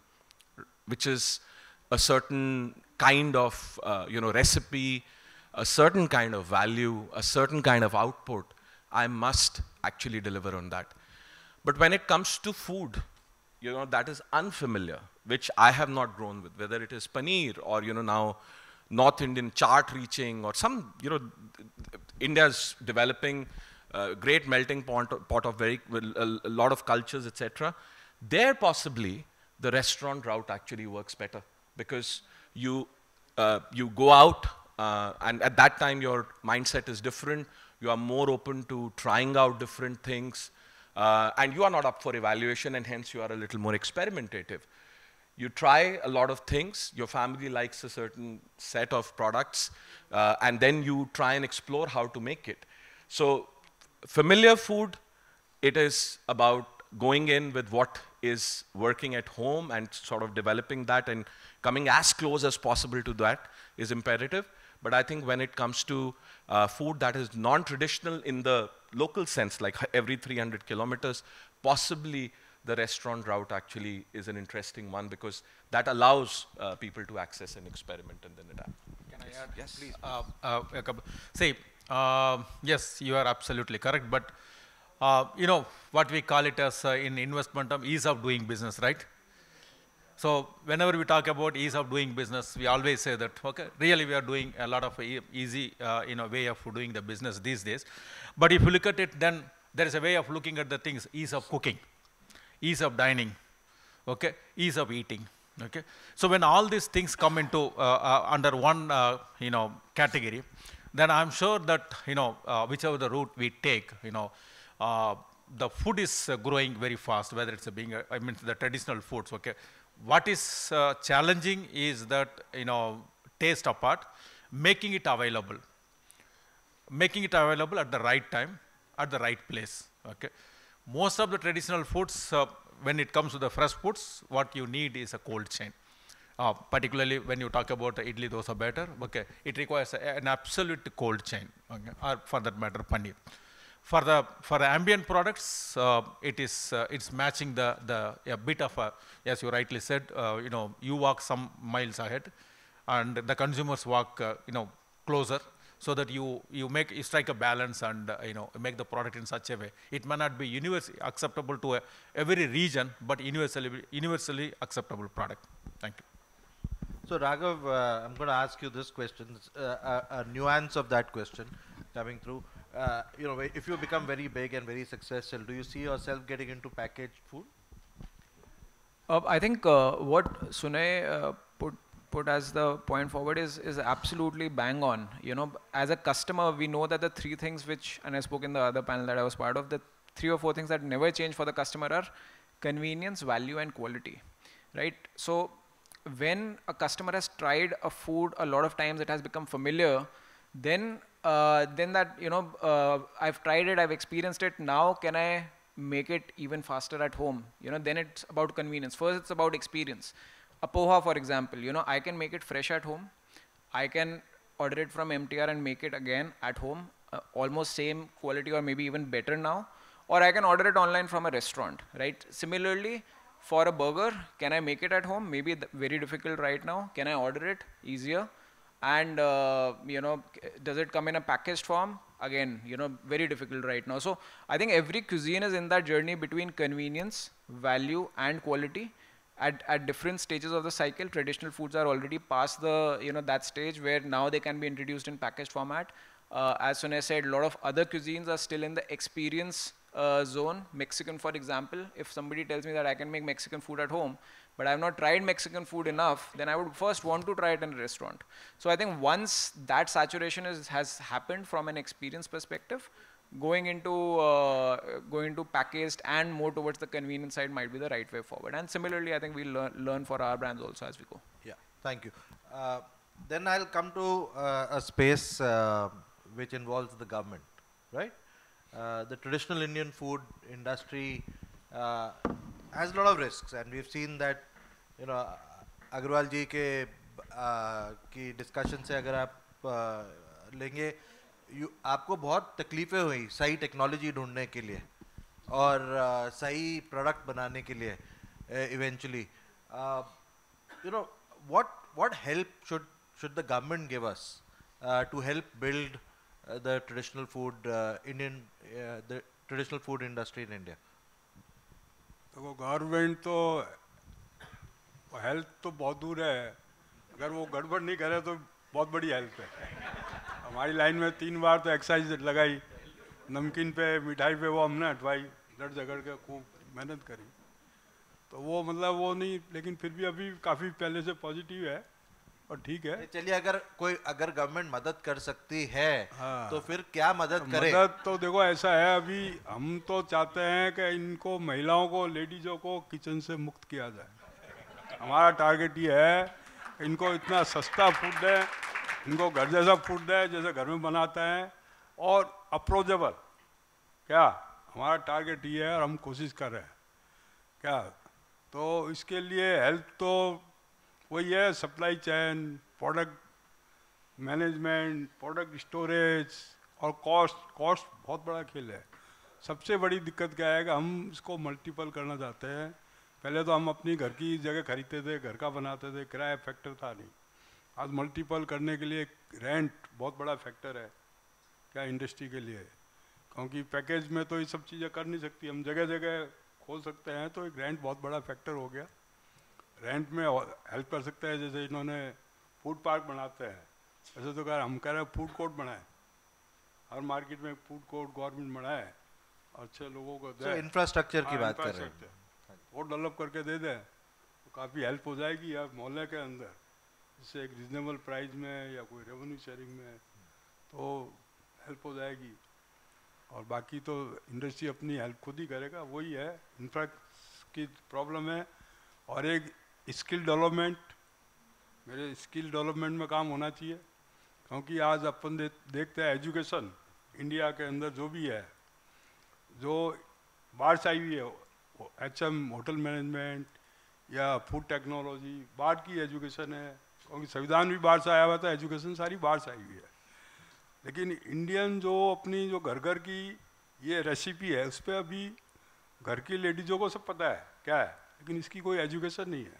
which is a certain kind of, uh, you know, recipe, a certain kind of value, a certain kind of output, I must actually deliver on that. But when it comes to food, you know, that is unfamiliar, which I have not grown with, whether it is paneer or, you know, now North Indian chaat reaching or some, you know, India's developing uh, great melting pot of very, a lot of cultures, et cetera. There possibly the restaurant route actually works better, because you, uh, you go out uh, and at that time your mindset is different. You are more open to trying out different things. Uh, and you are not up for evaluation, and hence you are a little more experimentative. You try a lot of things, your family likes a certain set of products, uh, and then you try and explore how to make it. So familiar food, it is about going in with what is working at home and sort of developing that and coming as close as possible to that is imperative. But I think when it comes to uh, food that is non-traditional in the local sense, like every three hundred kilometers, possibly the restaurant route actually is an interesting one, because that allows uh, people to access and experiment and then adapt. Can I add? Yes, please. Uh, uh, see, uh, yes, you are absolutely correct, but uh, you know, what we call it as uh, in investment term, ease of doing business, right? So whenever we talk about ease of doing business, we always say that, okay, really we are doing a lot of easy, uh, you know, way of doing the business these days. But if you look at it, then there is a way of looking at the things, ease of cooking, ease of dining, okay, ease of eating, okay. So when all these things come into, uh, uh, under one, uh, you know, category, then I'm sure that, you know, uh, whichever the route we take, you know, uh, the food is uh, growing very fast, whether it's uh, being, uh, I mean, the traditional foods, okay. What is uh, challenging is that, you know, taste apart, making it available. Making it available at the right time, at the right place, okay? Most of the traditional foods, uh, when it comes to the fresh foods, what you need is a cold chain. Uh, particularly when you talk about uh, idli, dosa batter, okay? It requires a, an absolute cold chain, okay? Or for that matter, paneer. For the, for the ambient products, uh, it is, uh, it's matching the, the a bit of a, as you rightly said, uh, you know, you walk some miles ahead and the consumers walk, uh, you know, closer, so that you, you make, you strike a balance and, uh, you know, make the product in such a way. It may not be universally acceptable to a, every region, but universally, universally acceptable product. Thank you. So Raghav, uh, I'm going to ask you this question, uh, a, a nuance of that question coming through. Uh, you know, if you become very big and very successful, do you see yourself getting into packaged food? Uh, I think uh, what Sunay uh, put put as the point forward is, is absolutely bang on. You know, as a customer, we know that the three things which, and I spoke in the other panel that I was part of, the three or four things that never change for the customer are convenience, value, and quality, right? So when a customer has tried a food a lot of times, it has become familiar, then uh, then that, you know, uh, I've tried it, I've experienced it, now can I make it even faster at home? You know, then it's about convenience. First, it's about experience. A poha, for example, you know, I can make it fresh at home. I can order it from M T R and make it again at home, uh, almost same quality or maybe even better now. Or I can order it online from a restaurant, right? Similarly, for a burger, can I make it at home? Maybe th- very difficult right now. Can I order it? Easier. And, uh, you know, does it come in a packaged form? Again, you know, very difficult right now. So I think every cuisine is in that journey between convenience, value, and quality. At, at different stages of the cycle, traditional foods are already past the, you know, that stage where now they can be introduced in packaged format. Uh, as Sunay said, a lot of other cuisines are still in the experience Uh, zone. Mexican, for example, if somebody tells me that I can make Mexican food at home, but I've not tried Mexican food enough, then I would first want to try it in a restaurant. So I think once that saturation is, has happened from an experience perspective, going into uh, going into packaged and more towards the convenience side might be the right way forward. And similarly, I think we learn learn for our brands also as we go. Yeah, thank you. Uh, then I'll come to uh, a space uh, which involves the government, right? Uh, the traditional Indian food industry uh, has a lot of risks, and we've seen that, you know, Agarwal ji ke uh, ki discussion se agar aap uh, lenge, you aapko bahut takleefein hui sahi technology dhoondne ke liye aur uh, sahi product banane ke liye uh, eventually. Uh, you know, what what help should should the government give us uh, to help build Uh, the traditional food, uh, Indian, uh, the traditional food industry in India? तो government तो health तो बहुत दूर है. अगर वो गड़बड़ नहीं करे तो बहुत बड़ी health है. हमारी line में तीन बार तो exercise लगाई, नमकीन पे, मिठाई पे वो हमने हटवाई, लड़ झगड़ के खूब मेहनत करी. तो वो मतलब वो नहीं, लेकिन फिर भी अभी काफी पहले से positive है. और ठीक है, चलिए. अगर कोई अगर गवर्नमेंट मदद कर सकती है, हाँ, तो फिर क्या मदद करे? मदद तो देखो ऐसा है, अभी हम तो चाहते हैं कि इनको, महिलाओं को, लेडीजों को किचन से मुक्त किया जाए. हमारा टारगेट ये है कि इनको इतना सस्ता फूड दें, इनको घर जैसा फूड दें जैसे घर में बनाते हैं, और अप्रोचेबल. क्या हमारा टारगेट ये है, और हम कोशिश कर रहे हैं. क्या तो इसके लिए हेल्थ तो वही है, supply chain, product management, product storage, और कॉस्ट. कॉस्ट बहुत बड़ा खेल है. सबसे बड़ी दिक्कत क्या है कि हम इसको मल्टीपल करना चाहते हैं. पहले तो हम अपनी घर की जगह खरीदते थे, घर का बनाते थे, किराया फैक्टर था नहीं. आज मल्टीपल करने के लिए रेंट बहुत बड़ा फैक्टर है क्या इंडस्ट्री के लिए, क्योंकि पैकेज में तो ये सब चीज़ें कर नहीं सकती. हम जगह जगह खोल सकते हैं, तो एक रेंट बहुत बड़ा फैक्टर हो गया. रेंट में हेल्प कर सकते हैं, जैसे इन्होंने फूड पार्क बनाते हैं, ऐसे तो कह हम कह रहे हैं फूड कोर्ट बनाए, हर मार्केट में फूड कोर्ट गवर्नमेंट बनाए, अच्छे लोगों को दे. इंफ्रास्ट्रक्चर की बात कर रहे हैं, वो डेवलप करके दे दें तो काफ़ी हेल्प हो जाएगी यार मोहल्ले के अंदर, जिससे एक रिजनेबल प्राइस में या कोई रेवेन्यू शेयरिंग में तो हेल्प हो जाएगी. और बाकी तो इंडस्ट्री अपनी हेल्प खुद ही करेगा. वही है, इंफ्रा की प्रॉब्लम है, और एक स्किल डेवलपमेंट. मेरे स्किल डेवलपमेंट में काम होना चाहिए, क्योंकि आज अपन दे, देखते हैं एजुकेशन इंडिया के अंदर जो भी है, जो बाहर से आई हुई है, एच एम होटल मैनेजमेंट या फूड टेक्नोलॉजी, बाहर की एजुकेशन है, क्योंकि संविधान भी बाहर से आया हुआ था, एजुकेशन सारी बाहर से आई हुई है. लेकिन इंडियन जो अपनी जो घर घर की ये रेसिपी है, उस पर अभी घर की लेडीज़ों को सब पता है क्या है, लेकिन इसकी कोई एजुकेशन नहीं है.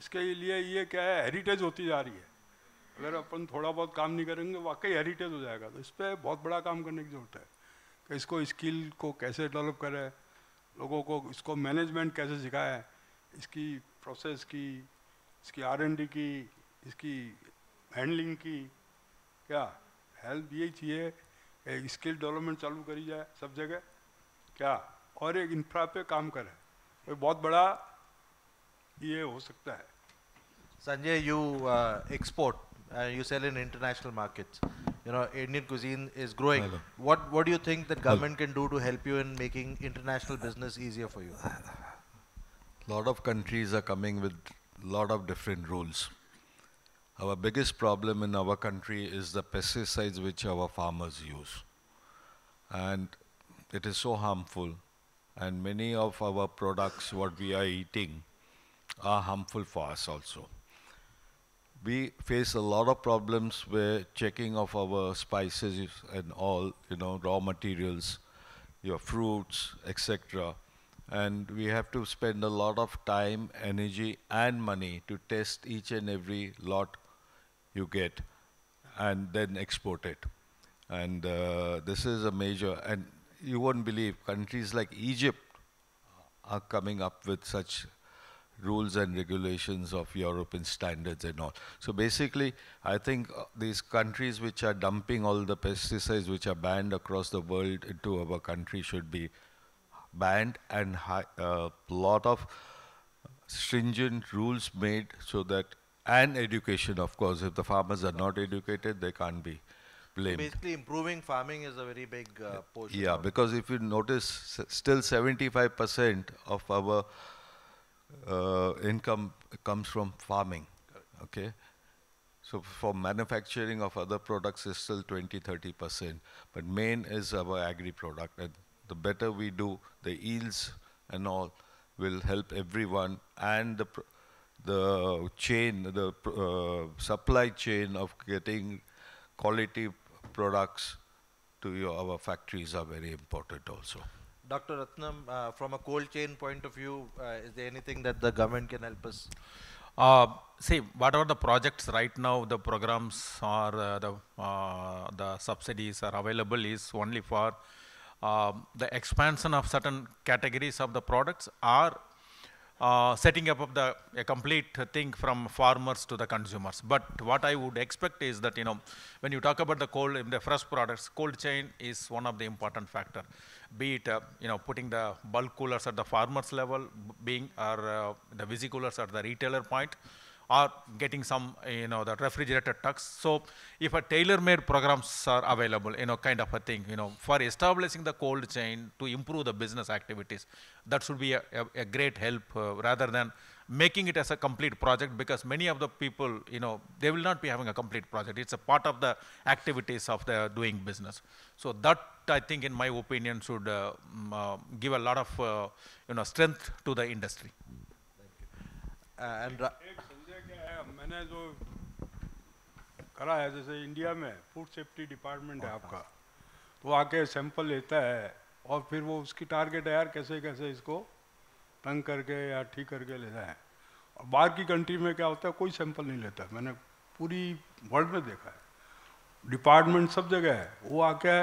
इसके लिए ये क्या है, हेरिटेज होती जा रही है. अगर अपन थोड़ा बहुत काम नहीं करेंगे, वाकई हेरिटेज हो जाएगा. तो इस पर बहुत बड़ा काम करने की ज़रूरत है कि इसको, स्किल को कैसे डेवलप करें, लोगों को इसको मैनेजमेंट कैसे सिखाए, इसकी प्रोसेस की, इसकी आर एन डी की, इसकी हैंडलिंग की. क्या हेल्प यही चाहिए, स्किल डेवलपमेंट चालू करी जाए सब जगह. क्या और एक इंफ्रा पे काम करें, बहुत बड़ा ये हो सकता है. Sanjay, you uh, export, uh, you sell in international markets. You know, Indian cuisine is growing. Hello. What What do you think that government Hello. can do to help you in making international business easier for you? A lot of countries are coming with a lot of different rules. Our biggest problem in our country is the pesticides which our farmers use. And it is so harmful. And many of our products, what we are eating, are harmful for us also. We face a lot of problems where checking of our spices and all, you know, raw materials, your fruits, et cetera. And we have to spend a lot of time, energy, and money to test each and every lot you get and then export it. And uh, this is a major, and you won't believe, countries like Egypt are coming up with such rules and regulations of European standards and all. So basically, I think uh, these countries which are dumping all the pesticides which are banned across the world into our country should be banned, and a uh, lot of stringent rules made so that, and education, of course. If the farmers are not educated, they can't be blamed. So basically, improving farming is a very big uh, portion. Yeah, because if you notice, still seventy-five percent of our Uh, income comes from farming. Correct. Okay, so for manufacturing of other products is still twenty to thirty percent, but main is our agri product, and the better we do, the yields and all will help everyone, and the pr the chain, the pr uh, supply chain of getting quality products to your, our factories are very important also. Doctor Ratnam, uh, from a cold chain point of view, uh, is there anything that the government can help us? Uh, see, whatever the projects right now, the programs or uh, the, uh, the subsidies are available is only for uh, the expansion of certain categories of the products, or uh, setting up of the a complete thing from farmers to the consumers. But what I would expect is that, you know, when you talk about the cold, the fresh products, cold chain is one of the important factor. Be it, uh, you know, putting the bulk coolers at the farmer's level, being or uh, the Visi coolers at the retailer point, or getting some, you know, the refrigerated tucks. So if a tailor-made programs are available, you know, kind of a thing, you know, for establishing the cold chain to improve the business activities, that should be a, a, a great help uh, rather than making it as a complete project, because many of the people, you know, they will not be having a complete project. It's a part of the activities of the doing business. So that, I think, in my opinion, should uh, um, uh, give a lot of, uh, you know, strength to the industry. Thank you. Uh, and करा है जैसे India में food safety department है आपका, तो आके sample लेता है और फिर वो उसकी टारगेट है यार कैसे कैसे इसको तंग करके या ठीक करके लेता है. और बाहर की कंट्री में क्या होता है, कोई सैंपल नहीं लेता, मैंने पूरी वर्ल्ड में देखा है, डिपार्टमेंट सब जगह है. वो आके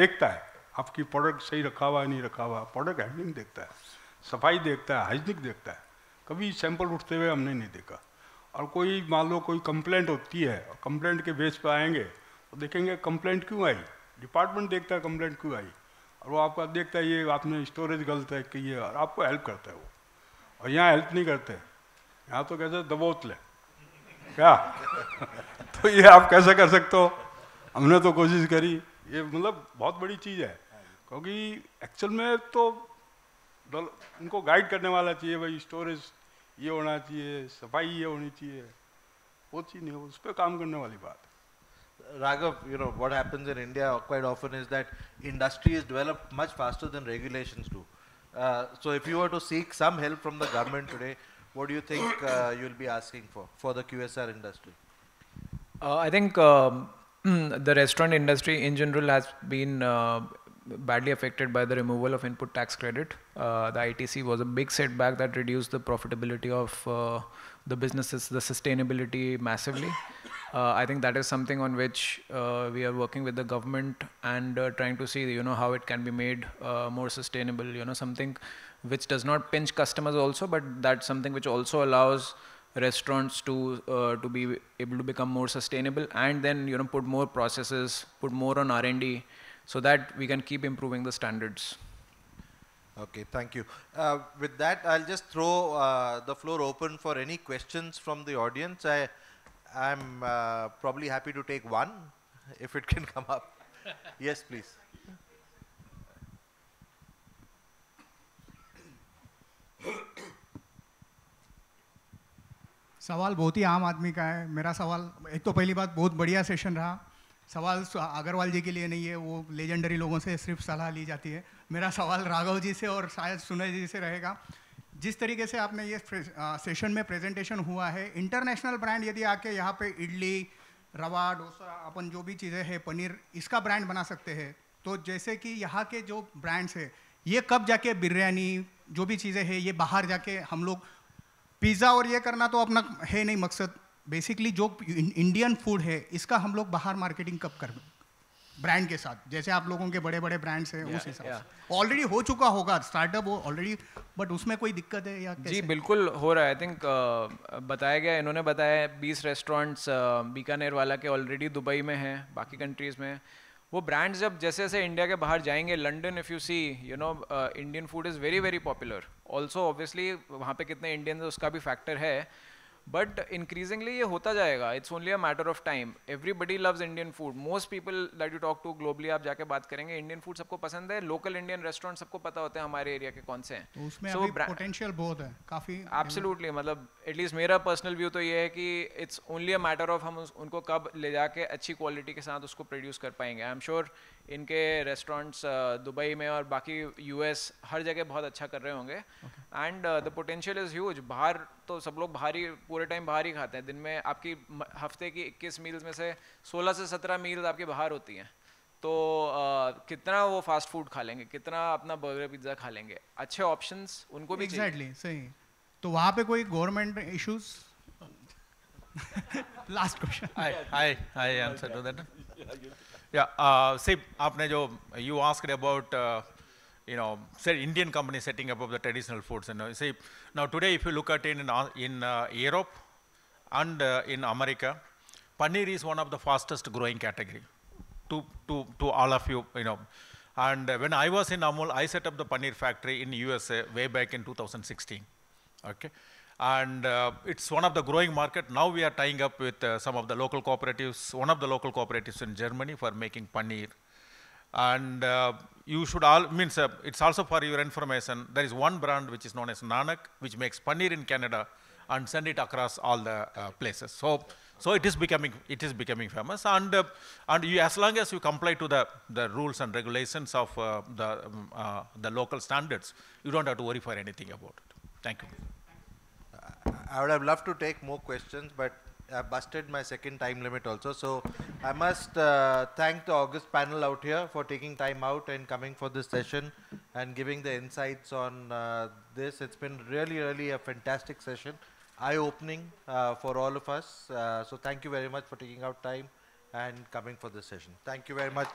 देखता है आपकी प्रोडक्ट सही रखा हुआ है नहीं रखा हुआ, प्रोडक्ट हैंडलिंग देखता है, सफाई देखता है, हाइजीनिक देखता है. कभी सैंपल उठते हुए हमने नहीं देखा. और कोई मान लो कोई कंप्लेंट होती है, कंप्लेंट के बेस पर आएंगे तो देखेंगे कंप्लेंट क्यों आई, डिपार्टमेंट देखता है कंप्लेंट क्यों आई, और वो आपका देखता है ये आपने स्टोरेज गलत है कि ये, और आपको हेल्प करता है वो. और यहाँ हेल्प नहीं करते, यहाँ तो कहते दबोच ले क्या तो ये आप कैसे कर सकते हो, हमने तो कोशिश करी. ये मतलब बहुत बड़ी चीज़ है, क्योंकि एक्चुअल में तो उनको गाइड करने वाला चाहिए, भाई स्टोरेज ये होना चाहिए, सफाई ये होनी चाहिए, वो चीज़ नहीं, उस पर काम करने वाली बात. Raghav, you know, what happens in India quite often is that industry is developed much faster than regulations do. Uh, so if you were to seek some help from the government today, what do you think uh, you'll be asking for, for the Q S R industry? Uh, I think um, the restaurant industry in general has been uh, badly affected by the removal of input tax credit. Uh, the I T C was a big setback that reduced the profitability of uh, the businesses, the sustainability massively. Uh, I think that is something on which uh, we are working with the government and uh, trying to see, you know, how it can be made uh, more sustainable, you know, something which does not pinch customers also, but that's something which also allows restaurants to uh, to be able to become more sustainable, and then, you know, put more processes, put more on R and D, so that we can keep improving the standards. Okay, thank you. Uh, with that, I'll just throw uh, the floor open for any questions from the audience. I, I'm uh, probably happy to take one, if it can come up. Yes, please. सवाल बहुत ही आम आदमी का है. मेरा सवाल, एक तो पहली बात बहुत बढ़िया सेशन रहा. सवाल अग्रवाल जी के लिए नहीं है, वो लेजेंडरी लोगों से सिर्फ सलाह ली जाती है. मेरा सवाल राघव जी से और शायद सुनय जी से रहेगा. जिस तरीके से आपने ये सेशन में प्रेजेंटेशन हुआ है, इंटरनेशनल ब्रांड यदि आके यहाँ पे इडली, रवा, डोसा, अपन जो भी चीज़ें हैं, पनीर, इसका ब्रांड बना सकते हैं. तो जैसे कि यहाँ के जो ब्रांड्स है, ये कब जाके बिरयानी जो भी चीज़ें हैं, ये बाहर जाके हम लोग पिज़्ज़ा और ये करना तो अपना है नहीं मकसद. बेसिकली जो इंडियन फूड है, इसका हम लोग बाहर मार्केटिंग कब कर ब्रांड के साथ, जैसे आप लोगों के बड़े बड़े ब्रांड्स हैं, उस हिसाब से ऑलरेडी हो चुका होगा स्टार्टअप वो ऑलरेडी, बट उसमें कोई दिक्कत है या कैसे? जी बिल्कुल हो रहा है. आई थिंक uh, बताया गया, इन्होंने बताया बीस रेस्टोरेंट्स uh, बीकानेर वाला के ऑलरेडी दुबई में हैं, बाकी कंट्रीज़ में. वो ब्रांड्स जब जैसे जैसे इंडिया के बाहर जाएंगे, London if you see, you know, Indian food is very very popular also. Obviously वहाँ पे कितने इंडियन है उसका भी फैक्टर है, बट इंक्रीजिंगली ये होता जाएगा. It's only a matter of time. Everybody loves Indian food. Most people that you talk to globally, आप जाके बात करेंगे, इंडियन फूड सबको पसंद है. लोकल इंडियन रेस्टोरेंट सबको पता होते हैं हमारे एरिया के कौन से हैं. उसमें अभी पोटेंशियल बहुत है काफ़ी. एब्सोल्युटली, मतलब एटलीस्ट मेरा पर्सनल व्यू तो ये है कि it's only a matter of हम उनको कब ले जाके अच्छी क्वालिटी के साथ उसको प्रोड्यूस कर पाएंगे. आई एम श्योर इनके रेस्टोरेंट्स दुबई में और बाकी यूएस, हर जगह बहुत अच्छा कर रहे होंगे. And the potential is huge. बाहर तो सब लोग बाहर ही पूरे टाइम बाहर ही खाते हैं. दिन में आपकी हफ्ते की इक्कीस मील्स में से सोलह से सत्रह मील्स आपकी बाहर होती हैं. तो uh, कितना वो फास्ट फूड खा लेंगे, कितना अपना बर्गर पिज्ज़ा खा लेंगे. अच्छे ऑप्शंस उनको भी चाहिए. एग्जैक्टली, सही. तो वहाँ पे कोई government issues? Last question. I I answer to that. Yeah, uh, see, aapne jo, you asked about, uh, you know, say Indian companies setting up of the traditional foods. And, uh, see, now today if you look at it in, uh, in uh, Europe and uh, in America, paneer is one of the fastest growing category to, to, to all of you, you know. And uh, when I was in Amul, I set up the paneer factory in U S A way back in two thousand sixteen, okay. And uh, it's one of the growing market. Now we are tying up with uh, some of the local cooperatives, one of the local cooperatives in Germany for making paneer. And uh, you should all, means uh, it's also for your information, there is one brand which is known as Nanak, which makes paneer in Canada and send it across all the uh, places. So, so it is becoming, it is becoming famous. And, uh, and you, as long as you comply to the, the rules and regulations of uh, the, um, uh, the local standards, you don't have to worry for anything about it. Thank you. I would have loved to take more questions, but I busted my second time limit also. So I must uh, thank the August panel out here for taking time out and coming for this session and giving the insights on uh, this. It's been really, really a fantastic session, eye-opening uh, for all of us. Uh, so thank you very much for taking out time and coming for this session. Thank you very much.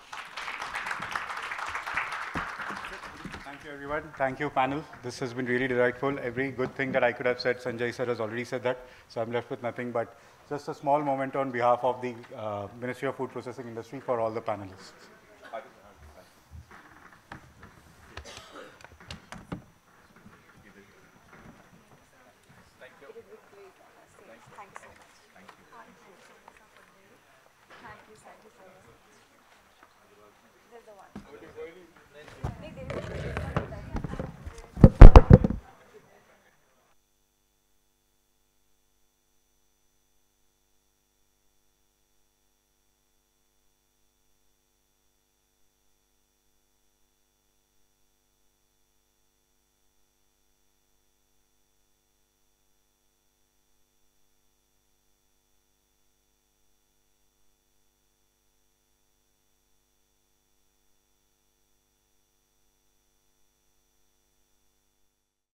Thank you, everyone. Thank you, panel. This has been really delightful. Every good thing that I could have said, Sanjay sir has already said that, so I'm left with nothing but just a small moment on behalf of the uh, Ministry of Food Processing Industry for all the panelists.